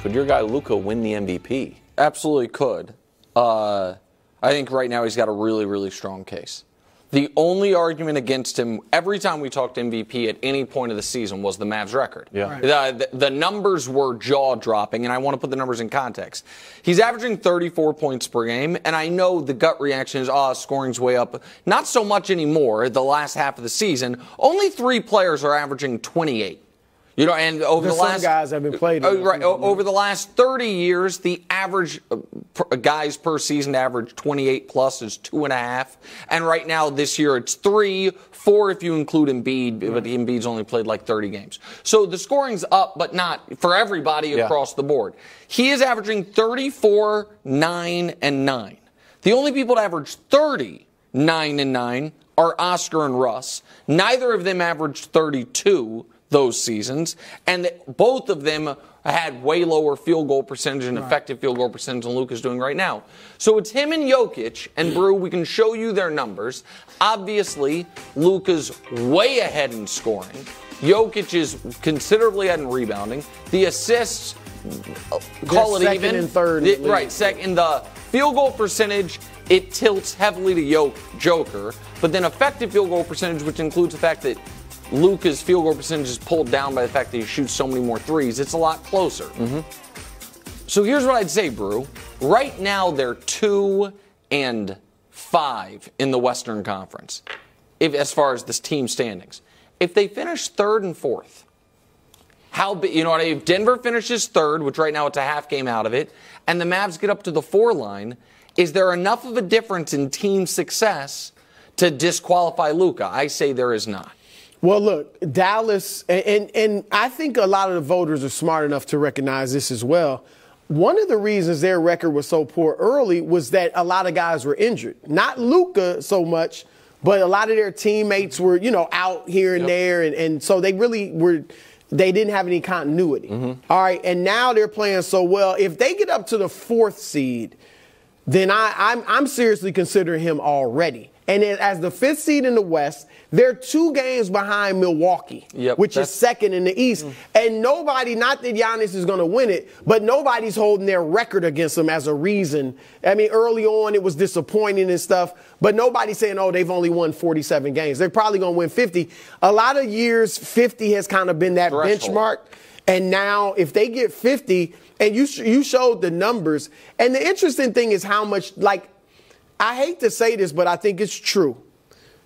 Could your guy Luka win the MVP? Absolutely could. I think right now he's got a really, really strong case. The only argument against him every time we talked MVP at any point of the season was the Mavs record. Yeah. Right. The numbers were jaw-dropping, and I want to put the numbers in context. He's averaging 34 points per game, and I know the gut reaction is, scoring's way up. Not so much anymore the last half of the season. Only three players are averaging 28. You know, and over the last guys have been played over the last 30 years, the average guys per season average 28 plus is 2.5, and right now this year it's 3, 4 if you include Embiid, but Embiid's only played like 30 games, so the scoring's up, but not for everybody across the board. He is averaging 34, 9 and 9. The only people to average 30, 9 and 9 are Oscar and Russ. Neither of them averaged 32. Those seasons, and both of them had way lower field goal percentage and effective field goal percentage than Luka's doing right now. So it's him and Jokic, and Brew, we can show you their numbers. Obviously, Luka's way ahead in scoring. Jokic is considerably ahead in rebounding. The assists, call it even. Second and third. Right, second. The field goal percentage, it tilts heavily to Joker, but then effective field goal percentage, which includes the fact that Luka's field goal percentage is pulled down by the fact that he shoots so many more threes. It's a lot closer. So here's what I'd say, Brew. Right now, they're 2 and 5 in the Western Conference, as far as this team standings. If they finish 3rd and 4th, if Denver finishes 3rd, which right now it's a half game out of it, and the Mavs get up to the 4 line, is there enough of a difference in team success to disqualify Luka? I say there is not. Well, look, Dallas, and I think a lot of the voters are smart enough to recognize this as well. One of the reasons their record was so poor early was that a lot of guys were injured. Not Luka so much, but a lot of their teammates were, out here and there. And so they really were, they didn't have any continuity. All right, and now they're playing so well. If they get up to the 4th seed, then I'm seriously considering him already. And then as the 5th seed in the West, they're 2 games behind Milwaukee, which is 2nd in the East. And nobody, not that Giannis is going to win it, but nobody's holding their record against them as a reason. I mean, early on it was disappointing and stuff, but nobody's saying, they've only won 47 games. They're probably going to win 50. A lot of years, 50 has kind of been that benchmark. And now if they get 50, and you showed the numbers, and the interesting thing is how much, like, I hate to say this, but I think it's true,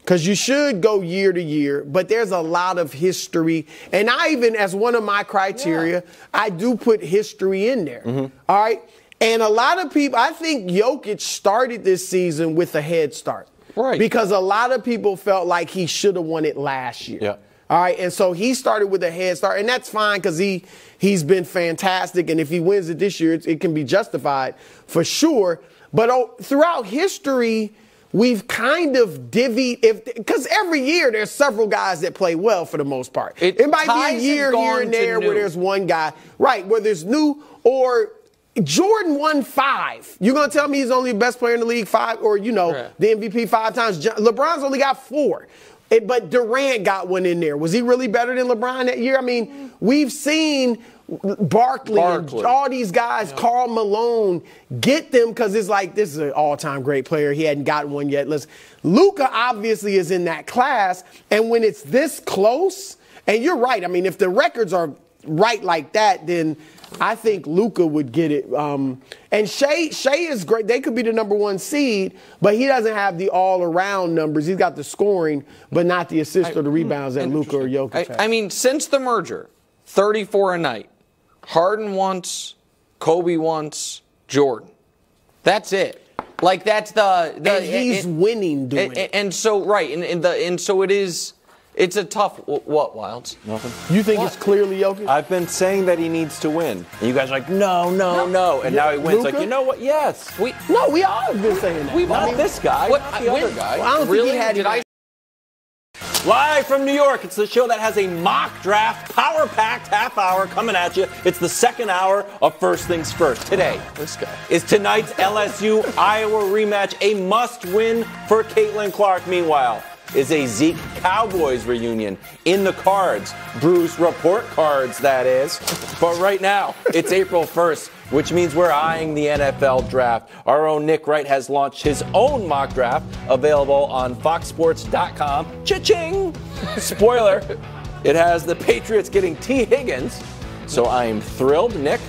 because you should go year to year, but there's a lot of history. And I even, as one of my criteria, I do put history in there, all right? And a lot of people, I think Jokic started this season with a head start, because a lot of people felt like he should have won it last year. All right, and so he started with a head start, and that's fine because he's been fantastic, and if he wins it this year, it can be justified for sure. But throughout history, we've kind of divvied, because every year there's several guys that play well for the most part. It might be a year here and there where there's one guy, right, where there's new or Jordan won 5. You're going to tell me he's only the best player in the league 5 or, you know, the MVP 5 times? LeBron's only got 4. But Durant got one in there. Was he really better than LeBron that year? I mean, we've seen Barkley. And all these guys, Karl Malone, get them because it's like, this is an all-time great player. He hadn't gotten one yet. Luka obviously is in that class. And when it's this close, and you're right. I mean, if the records are right like that, then I think Luka would get it. And Shea is great. They could be the #1 seed, but he doesn't have the all-around numbers. He's got the scoring, but not the assists or the rebounds that Luka or Jokic has. I mean, since the merger, 34 a night. Harden once, Kobe once, Jordan. That's it. Like, that's the and he's winning doing it. And so, right, and so it is. It's a tough – what, Wilds? Nothing. You think it's clearly Jokic? I've been saying that he needs to win. And you guys are like, no. And now he wins. Luka? Like, you know what? Yes. We all have been saying that. Not this guy. Not the other guy. Well, I don't really think he had Live from New York, it's the show that has a mock draft, power-packed half hour coming at you. It's the second hour of First Things First. Today is tonight's LSU-Iowa rematch, a must-win for Caitlin Clark. Meanwhile, is a Zeke Cowboys reunion in the cards. Bruce report cards, that is. But right now, it's April 1st, which means we're eyeing the NFL draft. Our own Nick Wright has launched his own mock draft, available on foxsports.com. Cha-ching! Spoiler, it has the Patriots getting T. Higgins. So I am thrilled, Nick.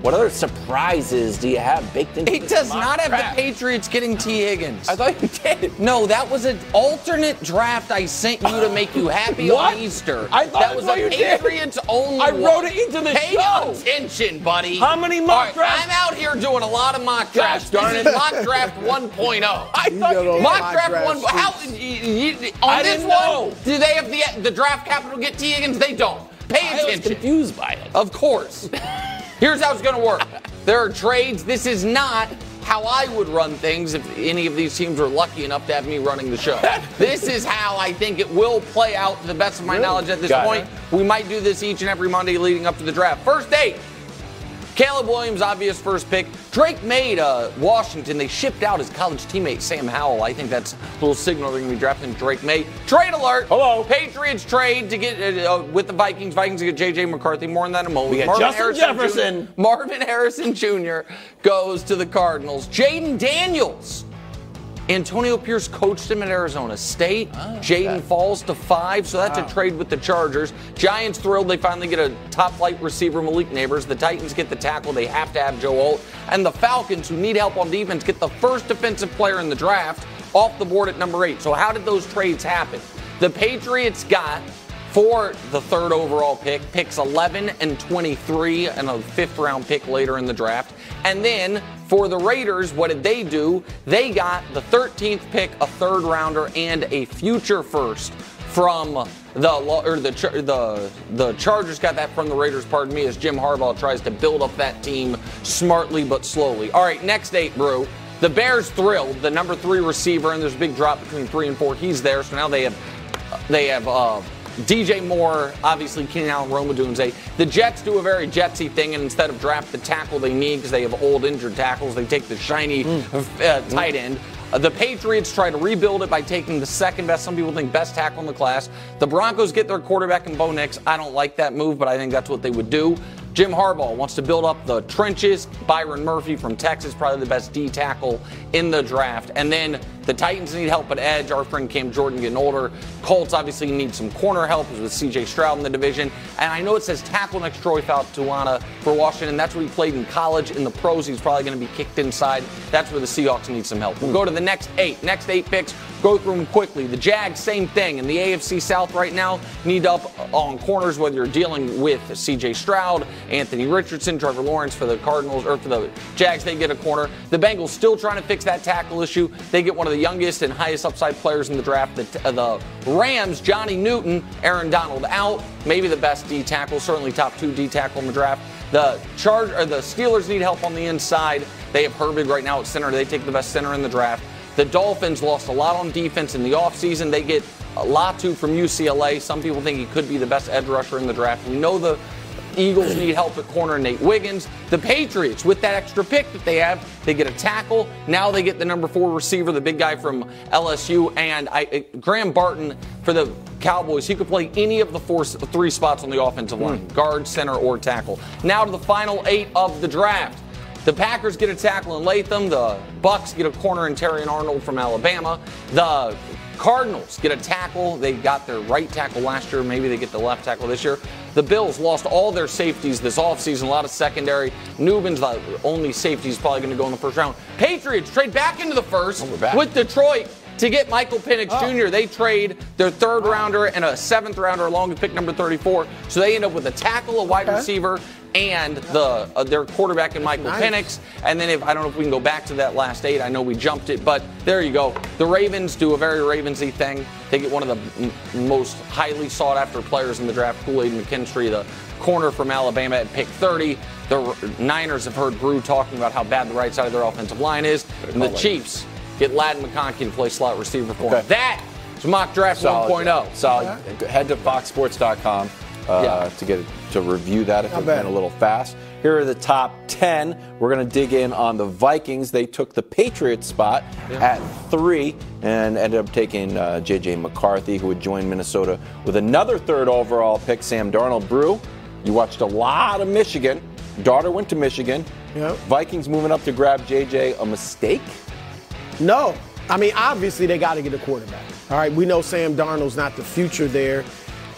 What other surprises do you have baked into this mock draft? It does not have the Patriots getting T. Higgins. I thought you did. No, that was an alternate draft I sent you to make you happy on Easter. I thought that was a Patriots-only one. I wrote it into the show. Pay attention, buddy. How many mock drafts? I'm out here doing a lot of mock drafts. Darn it. Mock draft 1.0. I thought you did. Mock draft 1.0. On this one, do they have the draft capital get T. Higgins? They don't. Pay attention. I was confused by it. Of course. Here's how it's going to work. There are trades. This is not how I would run things if any of these teams were lucky enough to have me running the show. This is how I think it will play out to the best of my knowledge at this point. We might do this each and every Monday leading up to the draft. First date. Caleb Williams, obvious first pick. Drake made Washington. They shipped out his college teammate, Sam Howell. I think that's a little signal they're going to be drafting Drake May. Trade alert. Hello. Patriots trade to get with the Vikings. Vikings get J.J. McCarthy. More on that in a moment. We got Marvin Harrison Jr. goes to the Cardinals. Jaden Daniels. Antonio Pierce coached him at Arizona State. Jaden falls to 5, so that's a trade with the Chargers. Giants thrilled they finally get a top-flight receiver, Malik Neighbors. The Titans get the tackle. They have to have Joe Alt. And the Falcons, who need help on defense, get the first defensive player in the draft off the board at #8. So how did those trades happen? The Patriots got, for the 3rd overall pick, picks 11 and 23 and a 5th-round pick later in the draft. And then for the Raiders, what did they do? They got the 13th pick, a 3rd-rounder, and a future first from the Chargers got that from the Raiders, pardon me, as Jim Harbaugh tries to build up that team smartly but slowly. All right, next date, Brew. The Bears thrilled, the #3 receiver, and there's a big drop between 3 and 4. He's there, so now they have DJ Moore, obviously Keenan Allen, Roma Dunze. The Jets do a very Jetsy thing, and instead of draft the tackle they need because they have old injured tackles, they take the shiny tight end. The Patriots try to rebuild it by taking the 2nd best. Some people think best tackle in the class. The Broncos get their quarterback in Bo Nix. I don't like that move, but I think that's what they would do. Jim Harbaugh wants to build up the trenches. Byron Murphy from Texas, probably the best D tackle in the draft. And then the Titans need help at edge. Our friend Cam Jordan getting older. Colts obviously need some corner help with C.J. Stroud in the division. And I know it says tackle next Troy Faltuana for Washington. That's where he played in college. In the pros, he's probably going to be kicked inside. That's where the Seahawks need some help. We'll go to the next 8 picks. go through them quickly. The Jags, same thing. In the AFC South right now, need up on corners, whether you're dealing with C.J. Stroud, Anthony Richardson, Trevor Lawrence for the Cardinals, or for the Jags, they get a corner. The Bengals still trying to fix that tackle issue. They get one of the youngest and highest upside players in the draft. The Rams, Johnny Newton, Aaron Donald out. Maybe the best D tackle, certainly top two D tackle in the draft. The Steelers need help on the inside. They have Herbig right now at center. They take the best center in the draft. The Dolphins lost a lot on defense in the offseason. They get Latu from UCLA. Some people think he could be the best edge rusher in the draft. We know the Eagles need help at corner, Nate Wiggins. The Patriots, with that extra pick that they have, they get a tackle. Now they get the number 4 receiver, the big guy from LSU, and Graham Barton for the Cowboys. He could play any of the three spots on the offensive line, guard, center, or tackle. Now to the final 8 of the draft. The Packers get a tackle in Latham. The Bucks get a corner in Terrion Arnold from Alabama. The Cardinals get a tackle. They got their right tackle last year. Maybe they get the left tackle this year. The Bills lost all their safeties this offseason, a lot of secondary. Newbin's the only safety is probably going to go in the first round. Patriots trade back into the first with Detroit to get Michael Penix Jr. They trade their third rounder and a 7th rounder along with pick number 34. So they end up with a tackle, a wide receiver, and their quarterback in Michael Penix. And then I don't know if we can go back to that last 8. I know we jumped it, but there you go. The Ravens do a very Ravensy thing. They get one of the most highly sought-after players in the draft, Kool-Aid McKinstry, the corner from Alabama at pick 30. The Niners have heard Brew talking about how bad the right side of their offensive line is. And the Chiefs get Ladd McConkey to play slot receiver for him. That is Mock Draft 1.0. Solid. Head to foxsports.com. To review that if it's been a little fast. Here are the top 10. We're going to dig in on the Vikings. They took the Patriots spot at 3 and ended up taking J.J. McCarthy, who would join Minnesota with another 3rd overall pick, Sam Darnold. Brew, you watched a lot of Michigan. Daughter went to Michigan. Yep. Vikings moving up to grab J.J. A mistake? No. I mean, obviously, they got to get a quarterback. All right, we know Sam Darnold's not the future there.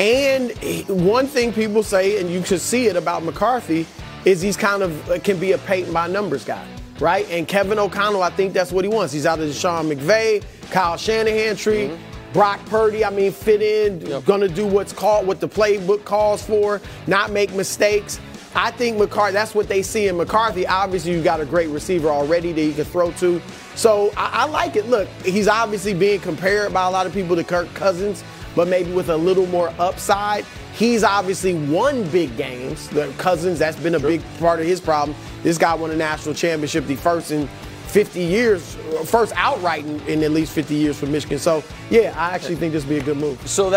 And one thing people say, and you should see it about McCarthy, is he's kind of can be a paint-by-numbers guy, right? And Kevin O'Connell, I think that's what he wants. He's out of the Sean McVay, Kyle Shanahan tree, Brock Purdy, I mean, fit in, going to do what's called, what the playbook calls for, not make mistakes. I think McCarthy, that's what they see in McCarthy. Obviously, you got a great receiver already that you can throw to. So I like it. Look, he's obviously being compared by a lot of people to Kirk Cousins, but maybe with a little more upside. He's obviously won big games. The Cousins, that's been a big part of his problem. This guy won a national championship, the first in 50 years, first outright in at least 50 years for Michigan. So, yeah, I actually think this would be a good move. So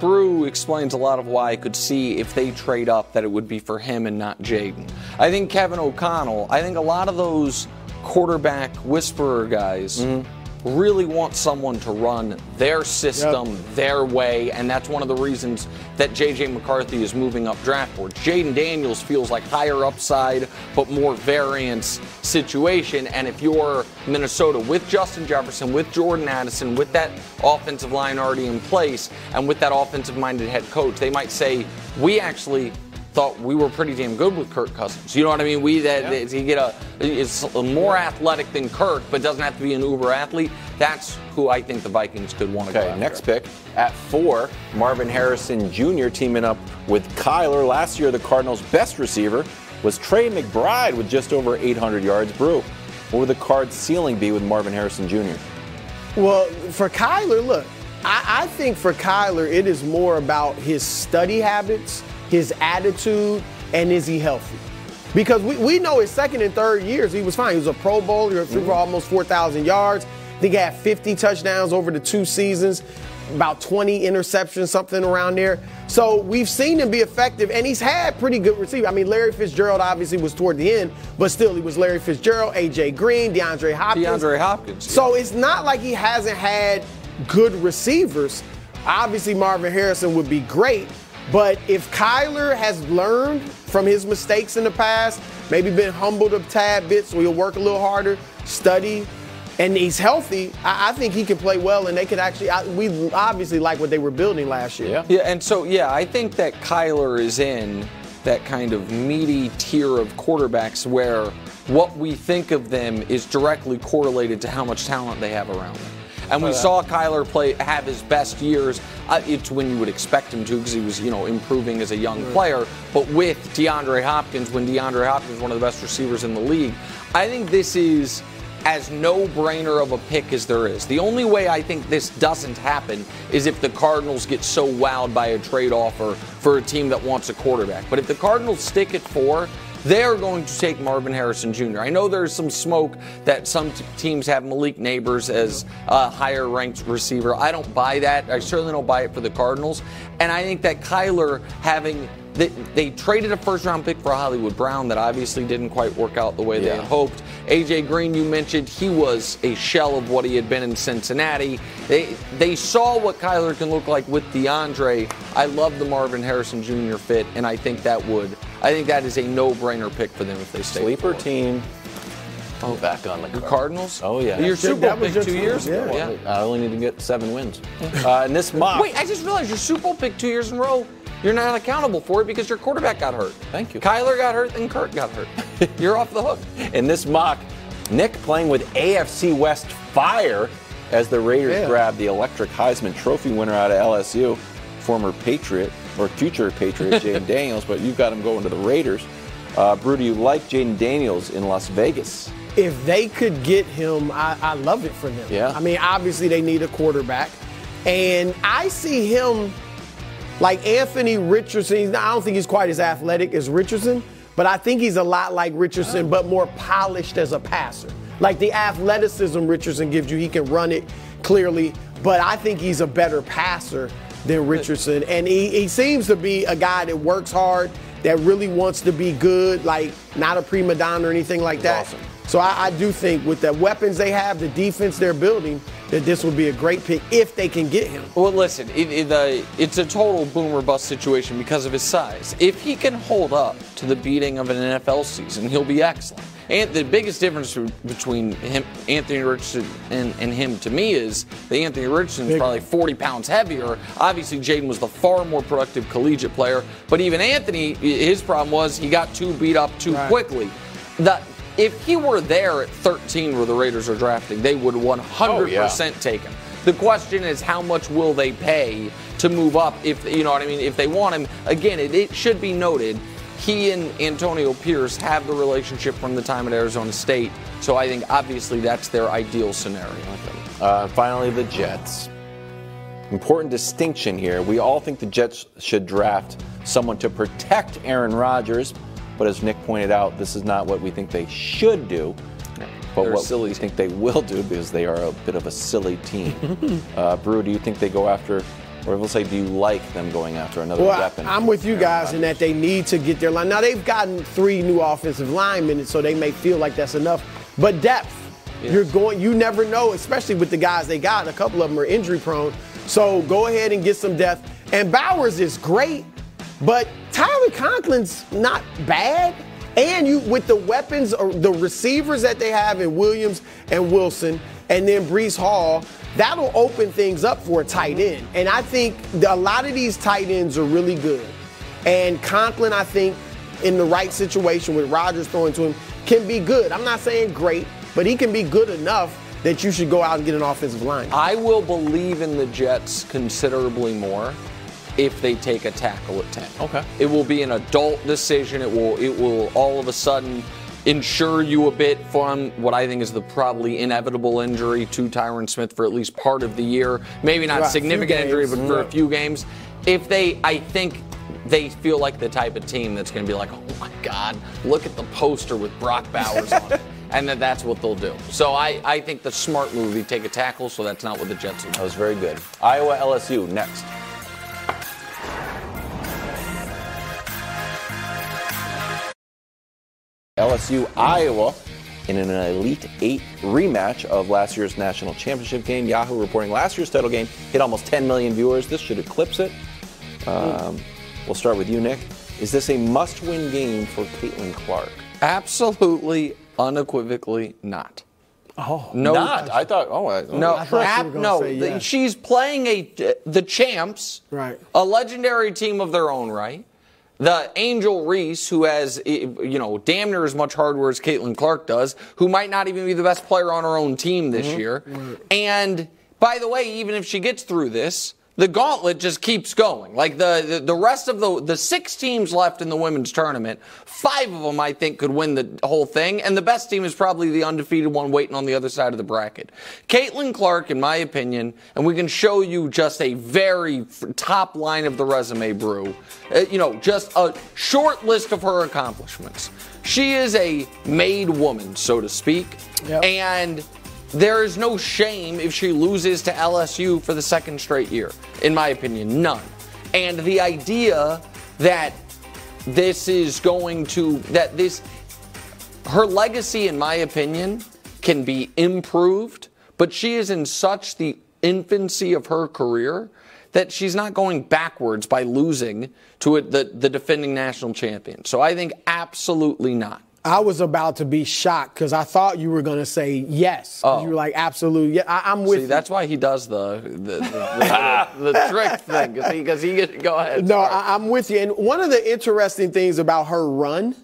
Brew explains a lot of why I could see if they trade up that it would be for him and not Jaden. I think Kevin O'Connell, I think a lot of those quarterback whisperer guys really want someone to run their system, their way, and that's one of the reasons that J.J. McCarthy is moving up draft boards. Jaden Daniels feels like higher upside but more variance situation, and if you're Minnesota with Justin Jefferson, with Jordan Addison, with that offensive line already in place, and with that offensive-minded head coach, they might say, we actually thought we were pretty damn good with Kirk Cousins. You know what I mean? It's a more athletic than Kirk, but doesn't have to be an uber athlete. That's who I think the Vikings could want to go after. Next pick at 4, Marvin Harrison Jr. teaming up with Kyler. Last year, the Cardinals' best receiver was Trey McBride with just over 800 yards. Brew, what would the Cards' ceiling be with Marvin Harrison Jr.? Well, for Kyler, look, I think for Kyler, it is more about his study habits, his attitude, and is he healthy? Because we know his 2nd and 3rd years, he was fine. He was a Pro Bowler, threw for almost 4,000 yards. I think he had 50 touchdowns over the 2 seasons, about 20 interceptions, something around there. So we've seen him be effective, and he's had pretty good receivers. I mean, Larry Fitzgerald obviously was toward the end, but still he was Larry Fitzgerald, A.J. Green, DeAndre Hopkins. So it's not like he hasn't had good receivers. Obviously, Marvin Harrison would be great, but if Kyler has learned from his mistakes in the past, maybe been humbled a tad bit, so he'll work a little harder, study, and he's healthy, I think he can play well, and they could actually – we obviously like what they were building last year. Yeah, I think that Kyler is in that kind of meaty tier of quarterbacks where what we think of them is directly correlated to how much talent they have around them. And we saw Kyler play, have his best years. It's when you would expect him to, because he was, you know, improving as a young player. But with DeAndre Hopkins, when DeAndre Hopkins is one of the best receivers in the league, I think this is as no-brainer of a pick as there is. The only way I think this doesn't happen is if the Cardinals get so wowed by a trade offer for a team that wants a quarterback. But if the Cardinals stick at 4, they are going to take Marvin Harrison Jr. I know there's some smoke that some teams have Malik Nabers as a higher-ranked receiver. I don't buy that. I certainly don't buy it for the Cardinals. And I think that Kyler having... They traded a first-round pick for Hollywood Brown that obviously didn't quite work out the way they had hoped. A.J. Green, you mentioned, he was a shell of what he had been in Cincinnati. They saw what Kyler can look like with DeAndre. I love the Marvin Harrison Jr. fit, and I think that would. I think that is a no-brainer pick for them if they stay. Sleeper team. Oh, back on the Cardinals. Oh, yeah. Your Super Bowl pick 2 years ago. Yeah. I only need to get 7 wins. And this mock. Wait, I just realized your Super Bowl pick 2 years in a row. You're not accountable for it because your quarterback got hurt. Thank you. Kyler got hurt and Kurt got hurt. You're off the hook. In this mock, Nick playing with AFC West fire as the Raiders grab the electric Heisman Trophy winner out of LSU, former Patriot or future Patriot Jaden Daniels, but you've got him going to the Raiders. Brew, do you like Jaden Daniels in Las Vegas? If they could get him, I love it for them. Yeah. I mean, obviously they need a quarterback, and I see him – like Anthony Richardson, I don't think he's quite as athletic as Richardson, but I think he's a lot like Richardson, but more polished as a passer. Like the athleticism Richardson gives you, he can run it clearly, but I think he's a better passer than Richardson. And he seems to be a guy that works hard, that really wants to be good, like not a prima donna or anything like that. Awesome. So I do think with the weapons they have, the defense they're building, that this would be a great pick if they can get him. Well, listen, it's a total boom or bust situation because of his size. If he can hold up to the beating of an NFL season, he'll be excellent. And the biggest difference between him, Anthony Richardson and him to me is that Anthony Richardson is probably 40 pounds heavier. Obviously, Jaden was the far more productive collegiate player. But even Anthony, his problem was he got too beat up too quickly. If he were there at 13 where the Raiders are drafting, they would 100% take him. The question is how much will they pay to move up if, you know what I mean, if they want him. Again, it should be noted, he and Antonio Pierce have the relationship from the time at Arizona State, so I think obviously that's their ideal scenario. Finally, the Jets. Important distinction here. We all think the Jets should draft someone to protect Aaron Rodgers. But as Nick pointed out, this is not what we think they should do, but what we think they will do because they are a bit of a silly team. Brew, do you think they go after, or we'll say, do you like them going after another weapon? I'm with you guys in that they need to get their line. Now, they've gotten 3 new offensive linemen, so they may feel like that's enough. But depth, you never know, especially with the guys they got. A couple of them are injury prone. So go ahead and get some depth. And Bowers is great, but Tyler Conklin's not bad, and you with the weapons, or the receivers that they have in Williams and Wilson, and then Breece Hall, that'll open things up for a tight end. And I think a lot of these tight ends are really good. And Conklin, I think, in the right situation with Rodgers throwing to him, can be good. I'm not saying great, but he can be good enough that you should go out and get an offensive line. I will believe in the Jets considerably more if they take a tackle at 10. Okay. It will be an adult decision. It will all of a sudden insure you a bit from what I think is the probably inevitable injury to Tyron Smith for at least part of the year. Maybe not significant injury, but for a few games. If they, I think they feel like the type of team that's going to be like, oh my God, look at the poster with Brock Bowers on it. And that's what they'll do. So I think the smart move, they take a tackle, so that's not what the Jets do. That was very good. Iowa LSU next. LSU, Iowa in an Elite Eight rematch of last year's national championship game. Yahoo reporting last year's title game hit almost 10 million viewers. This should eclipse it. We'll start with you, Nick. Is this a must-win game for Caitlin Clark? Absolutely, unequivocally not. Oh, no, not. I thought, yes. She's playing the champs, a legendary team of their own right. The Angel Reese, who has, you know, damn near as much hardware as Caitlin Clark does, who might not even be the best player on her own team this year, and by the way, even if she gets through this, the gauntlet just keeps going. Like the rest of the six teams left in the women's tournament, five of them I think could win the whole thing, and the best team is probably the undefeated one waiting on the other side of the bracket. Caitlin Clark, in my opinion, and we can show you just a very top line of the resume, Brew, you know, just a short list of her accomplishments. She is a made woman, so to speak, yep. And there is no shame if she loses to LSU for the second straight year, in my opinion, none. And the idea that this is going to, that this, her legacy, in my opinion, can be improved, but she is in such the infancy of her career that she's not going backwards by losing to the defending national champion. So I think absolutely not. I was about to be shocked because I thought you were going to say yes. Oh. You were like, absolutely. Yeah, I'm with you. See, that's why he does the trick thing, because he gets, go ahead. No, I'm with you. And one of the interesting things about her run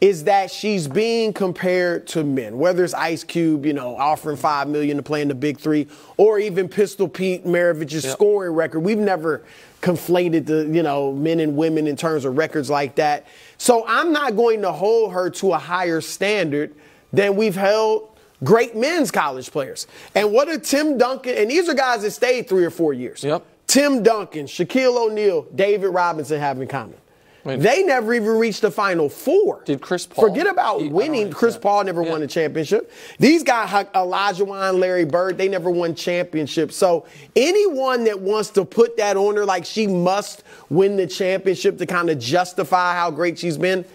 is that she's being compared to men, whether it's Ice Cube, you know, offering $5 million to play in the Big Three, or even Pistol Pete Maravich's yep. scoring record. We've never conflated the, you know, men and women in terms of records like that. So I'm not going to hold her to a higher standard than we've held great men's college players. And what are Tim Duncan, and these are guys that stayed 3 or 4 years. Yep. Tim Duncan, Shaquille O'Neal, David Robinson have in common. Wait. They never even reached the Final Four. Did Chris Paul? Forget about winning. Chris Paul never won a championship. These guys, Olajuwon, Larry Bird, they never won championships. So anyone that wants to put that on her, like she must win the championship to kind of justify how great she's been,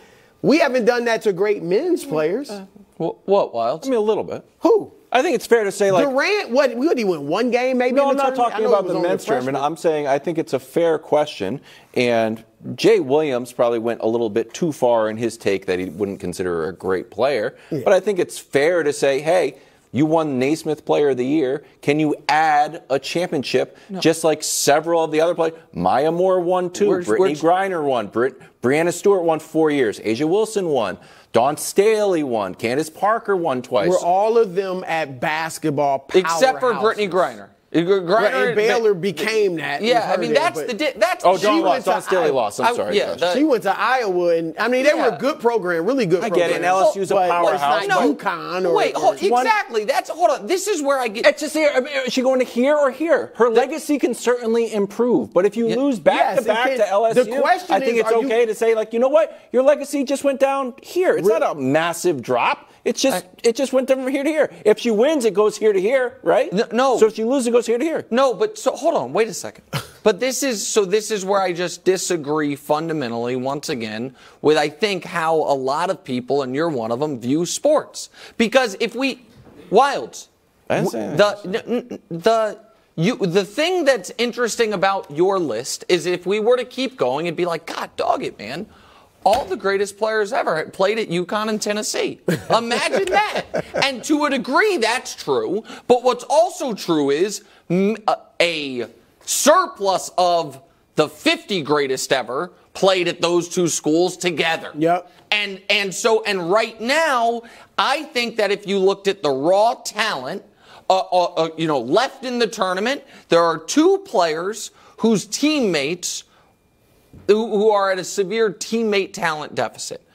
we haven't done that to great men's players. What, Wilds? I mean, a little bit. Who? I think it's fair to say, like, Durant, what he win? One game, maybe? No, I'm not talking about the men's tournament. I'm saying I think it's a fair question, and Jay Williams probably went a little bit too far in his take that he wouldn't consider her a great player. Yeah. But I think it's fair to say, hey, you won Naismith Player of the Year. Can you add a championship just like several of the other players? Maya Moore won two. Brittany Griner won. Brianna Stewart won 4 years. Asia Wilson won. Dawn Staley won. Candace Parker won twice. Were all of them at basketball powerhouses? Except for Brittany Griner. Griner and Baylor became that. Yeah, I mean, that's Dawn lost. Dawn Staley lost. I'm sorry. Yeah, she went to Iowa, and I mean, they were a good program, really good program. I get it. And LSU's a powerhouse. It's not UConn. Wait, exactly. Hold on. This is where I get. It's just here. I mean, is she going to here or here? Her legacy can certainly improve, but if you lose back-to-back to LSU, I think it's okay to say, like, you know what? Your legacy just went down here. It's not a massive drop. It's just it just went from here to here. If she wins, it goes here to here, right? No. So if she loses, it goes here to here. No, but so hold on, wait a second. But this is where I just disagree fundamentally once again with I think how a lot of people, and you're one of them, view sports. Because if we Wilds, the thing that's interesting about your list is if we were to keep going, it'd be like, God dog it, man. All the greatest players ever played at UConn and Tennessee. Imagine that. And to a degree, that's true. But what's also true is a surplus of the 50 greatest ever played at those two schools together. Yep. And right now, I think that if you looked at the raw talent, you know, left in the tournament, there are two players whose teammates who are at a severe teammate talent deficit.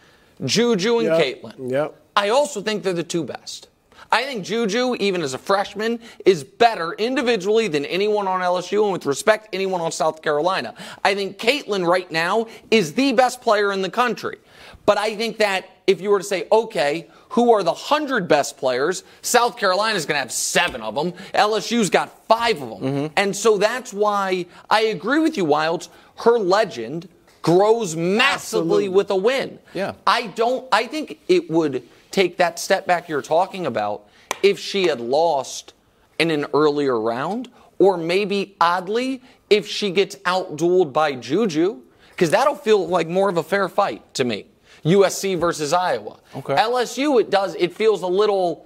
JuJu and Caitlin. Yep. I also think they're the two best. I think JuJu, even as a freshman, is better individually than anyone on LSU, and with respect, anyone on South Carolina. I think Caitlin right now is the best player in the country. But I think that if you were to say, okay, who are the 100 best players? South Carolina's going to have 7 of them. LSU's got 5 of them. Mm-hmm. And so that's why I agree with you, Wilds. Her legend grows massively with a win. Yeah. I think it would take that step back you're talking about if she had lost in an earlier round, or maybe oddly, if she gets outdueled by JuJu, because that'll feel like more of a fair fight to me. USC versus Iowa. Okay. LSU, it feels a little,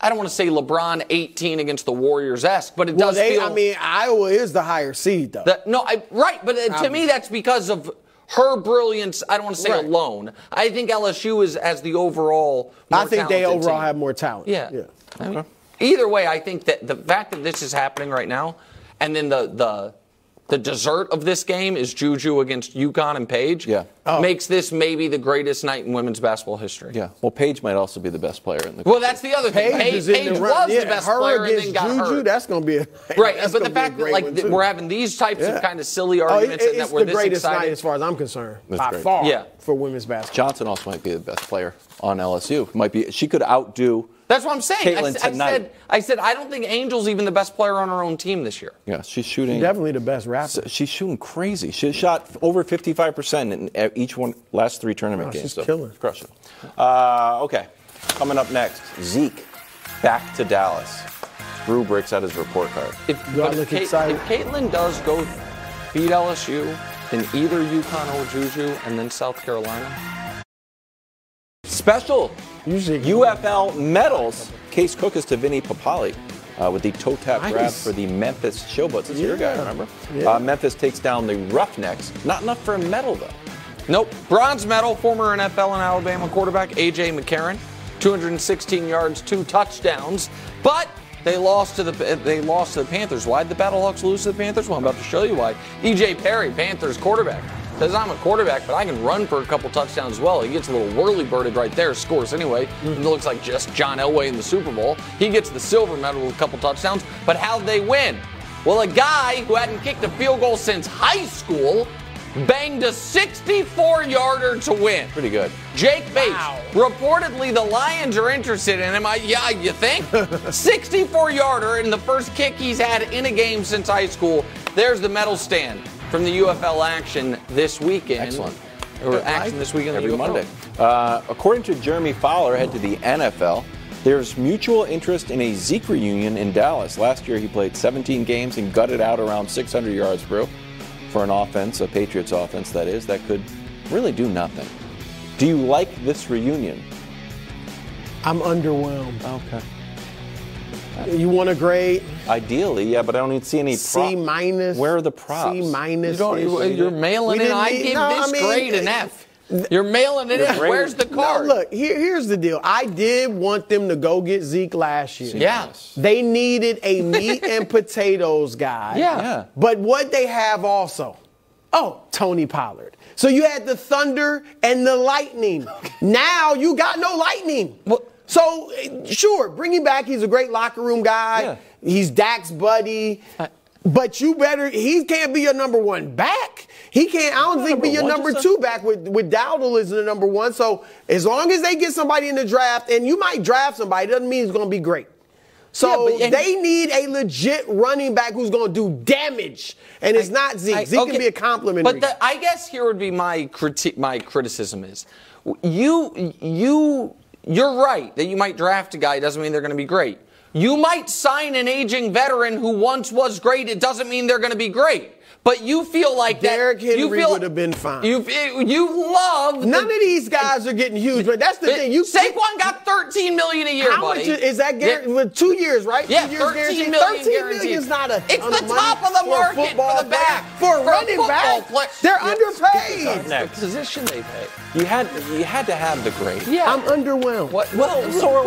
I don't want to say LeBron 18 against the Warriors-esque, but it does feel. I mean, Iowa is the higher seed, though. To me, that's because of her brilliance, I don't want to say alone. I think LSU is as the overall more talented team. Have more talent. Yeah. Okay. I mean, Either way, I think that the fact that this is happening right now, and then the dessert of this game is JuJu against UConn and Paige, makes this maybe the greatest night in women's basketball history. Yeah. Well, Paige might also be the best player in the country. Well, that's the other thing. Paige was the best player and then got hurt. That's going to be a right. But the fact that like we're having these types of kind of silly arguments and that we're this excited. It's the greatest night as far as I'm concerned by far for women's basketball. Johnson also might be the best player on LSU. Might be. She could outdo. That's what I'm saying. I said I don't think Angel's even the best player on her own team this year. Yeah, she's shooting. She's definitely the best rapper. She's shooting crazy. She shot over 55% in each one last three tournament games. She's killing. Crushing. Okay, coming up next, Zeke back to Dallas. Brew breaks out his report card. If Caitlin does go beat LSU, then either UConn or JuJu, and then South Carolina. Special. UFL medals. Case Cook is to Vinny Papali with the toe tap grab for the Memphis Showboats. It's your guy, remember? Yeah. Memphis takes down the Roughnecks. Not enough for a medal, though. Nope. Bronze medal, former NFL and Alabama quarterback A.J. McCarron. 216 yards, 2 touchdowns. But they lost to the Panthers. Why'd the Battlehawks lose to the Panthers? Well, I'm about to show you why. E.J. Perry, Panthers quarterback. Says I'm a quarterback, but I can run for a couple touchdowns as well. He gets a little whirly-birded right there, scores anyway. And it looks like just John Elway in the Super Bowl. He gets the silver medal with a couple touchdowns. But how'd they win? Well, a guy who hadn't kicked a field goal since high school banged a 64-yarder to win. Pretty good. Jake Bates. Wow. Reportedly, the Lions are interested in him. Yeah, you think? 64-yarder and the first kick he's had in a game since high school. There's the medal stand. From the UFL action this weekend. Excellent. Or action this weekend. Every Monday. According to Jeremy Fowler, head to the NFL, there's mutual interest in a Zeke reunion in Dallas. Last year he played 17 games and gutted out around 600 yards, bro, for an offense, a Patriots offense that is, that could really do nothing. Do you like this reunion? I'm underwhelmed. Okay. You want a grade? Ideally, yeah, but I don't even see any props. C-. Where are the props? C-. You're mailing it. I mean, grade an F. You're mailing it in. Where's the card? No, look, here's the deal. I did want them to go get Zeke last year. Yeah. They needed a meat and potatoes guy. Yeah. But what they have also, Tony Pollard. So you had the thunder and the lightning. Now you got no lightning. Well, so, sure, bring him back. He's a great locker room guy. Yeah. He's Dak's buddy. But you better – he can't be your number one back. He can't – I don't think be your number two back with Dowdle as the number one. So, as long as they get somebody in the draft, and you might draft somebody, doesn't mean it's going to be great. So, they need a legit running back who's going to do damage. And it's not Zeke. Zeke can be a compliment. But I guess here would be my critique. My criticism is you're right that you might draft a guy. Doesn't mean they're going to be great. You might sign an aging veteran who once was great. It doesn't mean they're going to be great. But you feel like Derrick Henry would have been fine. You love none of these guys are getting huge, but that's the thing. Saquon got $13 million a year, buddy. How much is that guaranteed? With 2 years, right? Yeah, 13 million. 13 million is not a. It's the top of the market for the back for a running back. They're underpaid. The position they pay. You had to have the grade. Yeah, I'm underwhelmed. What? Well, so.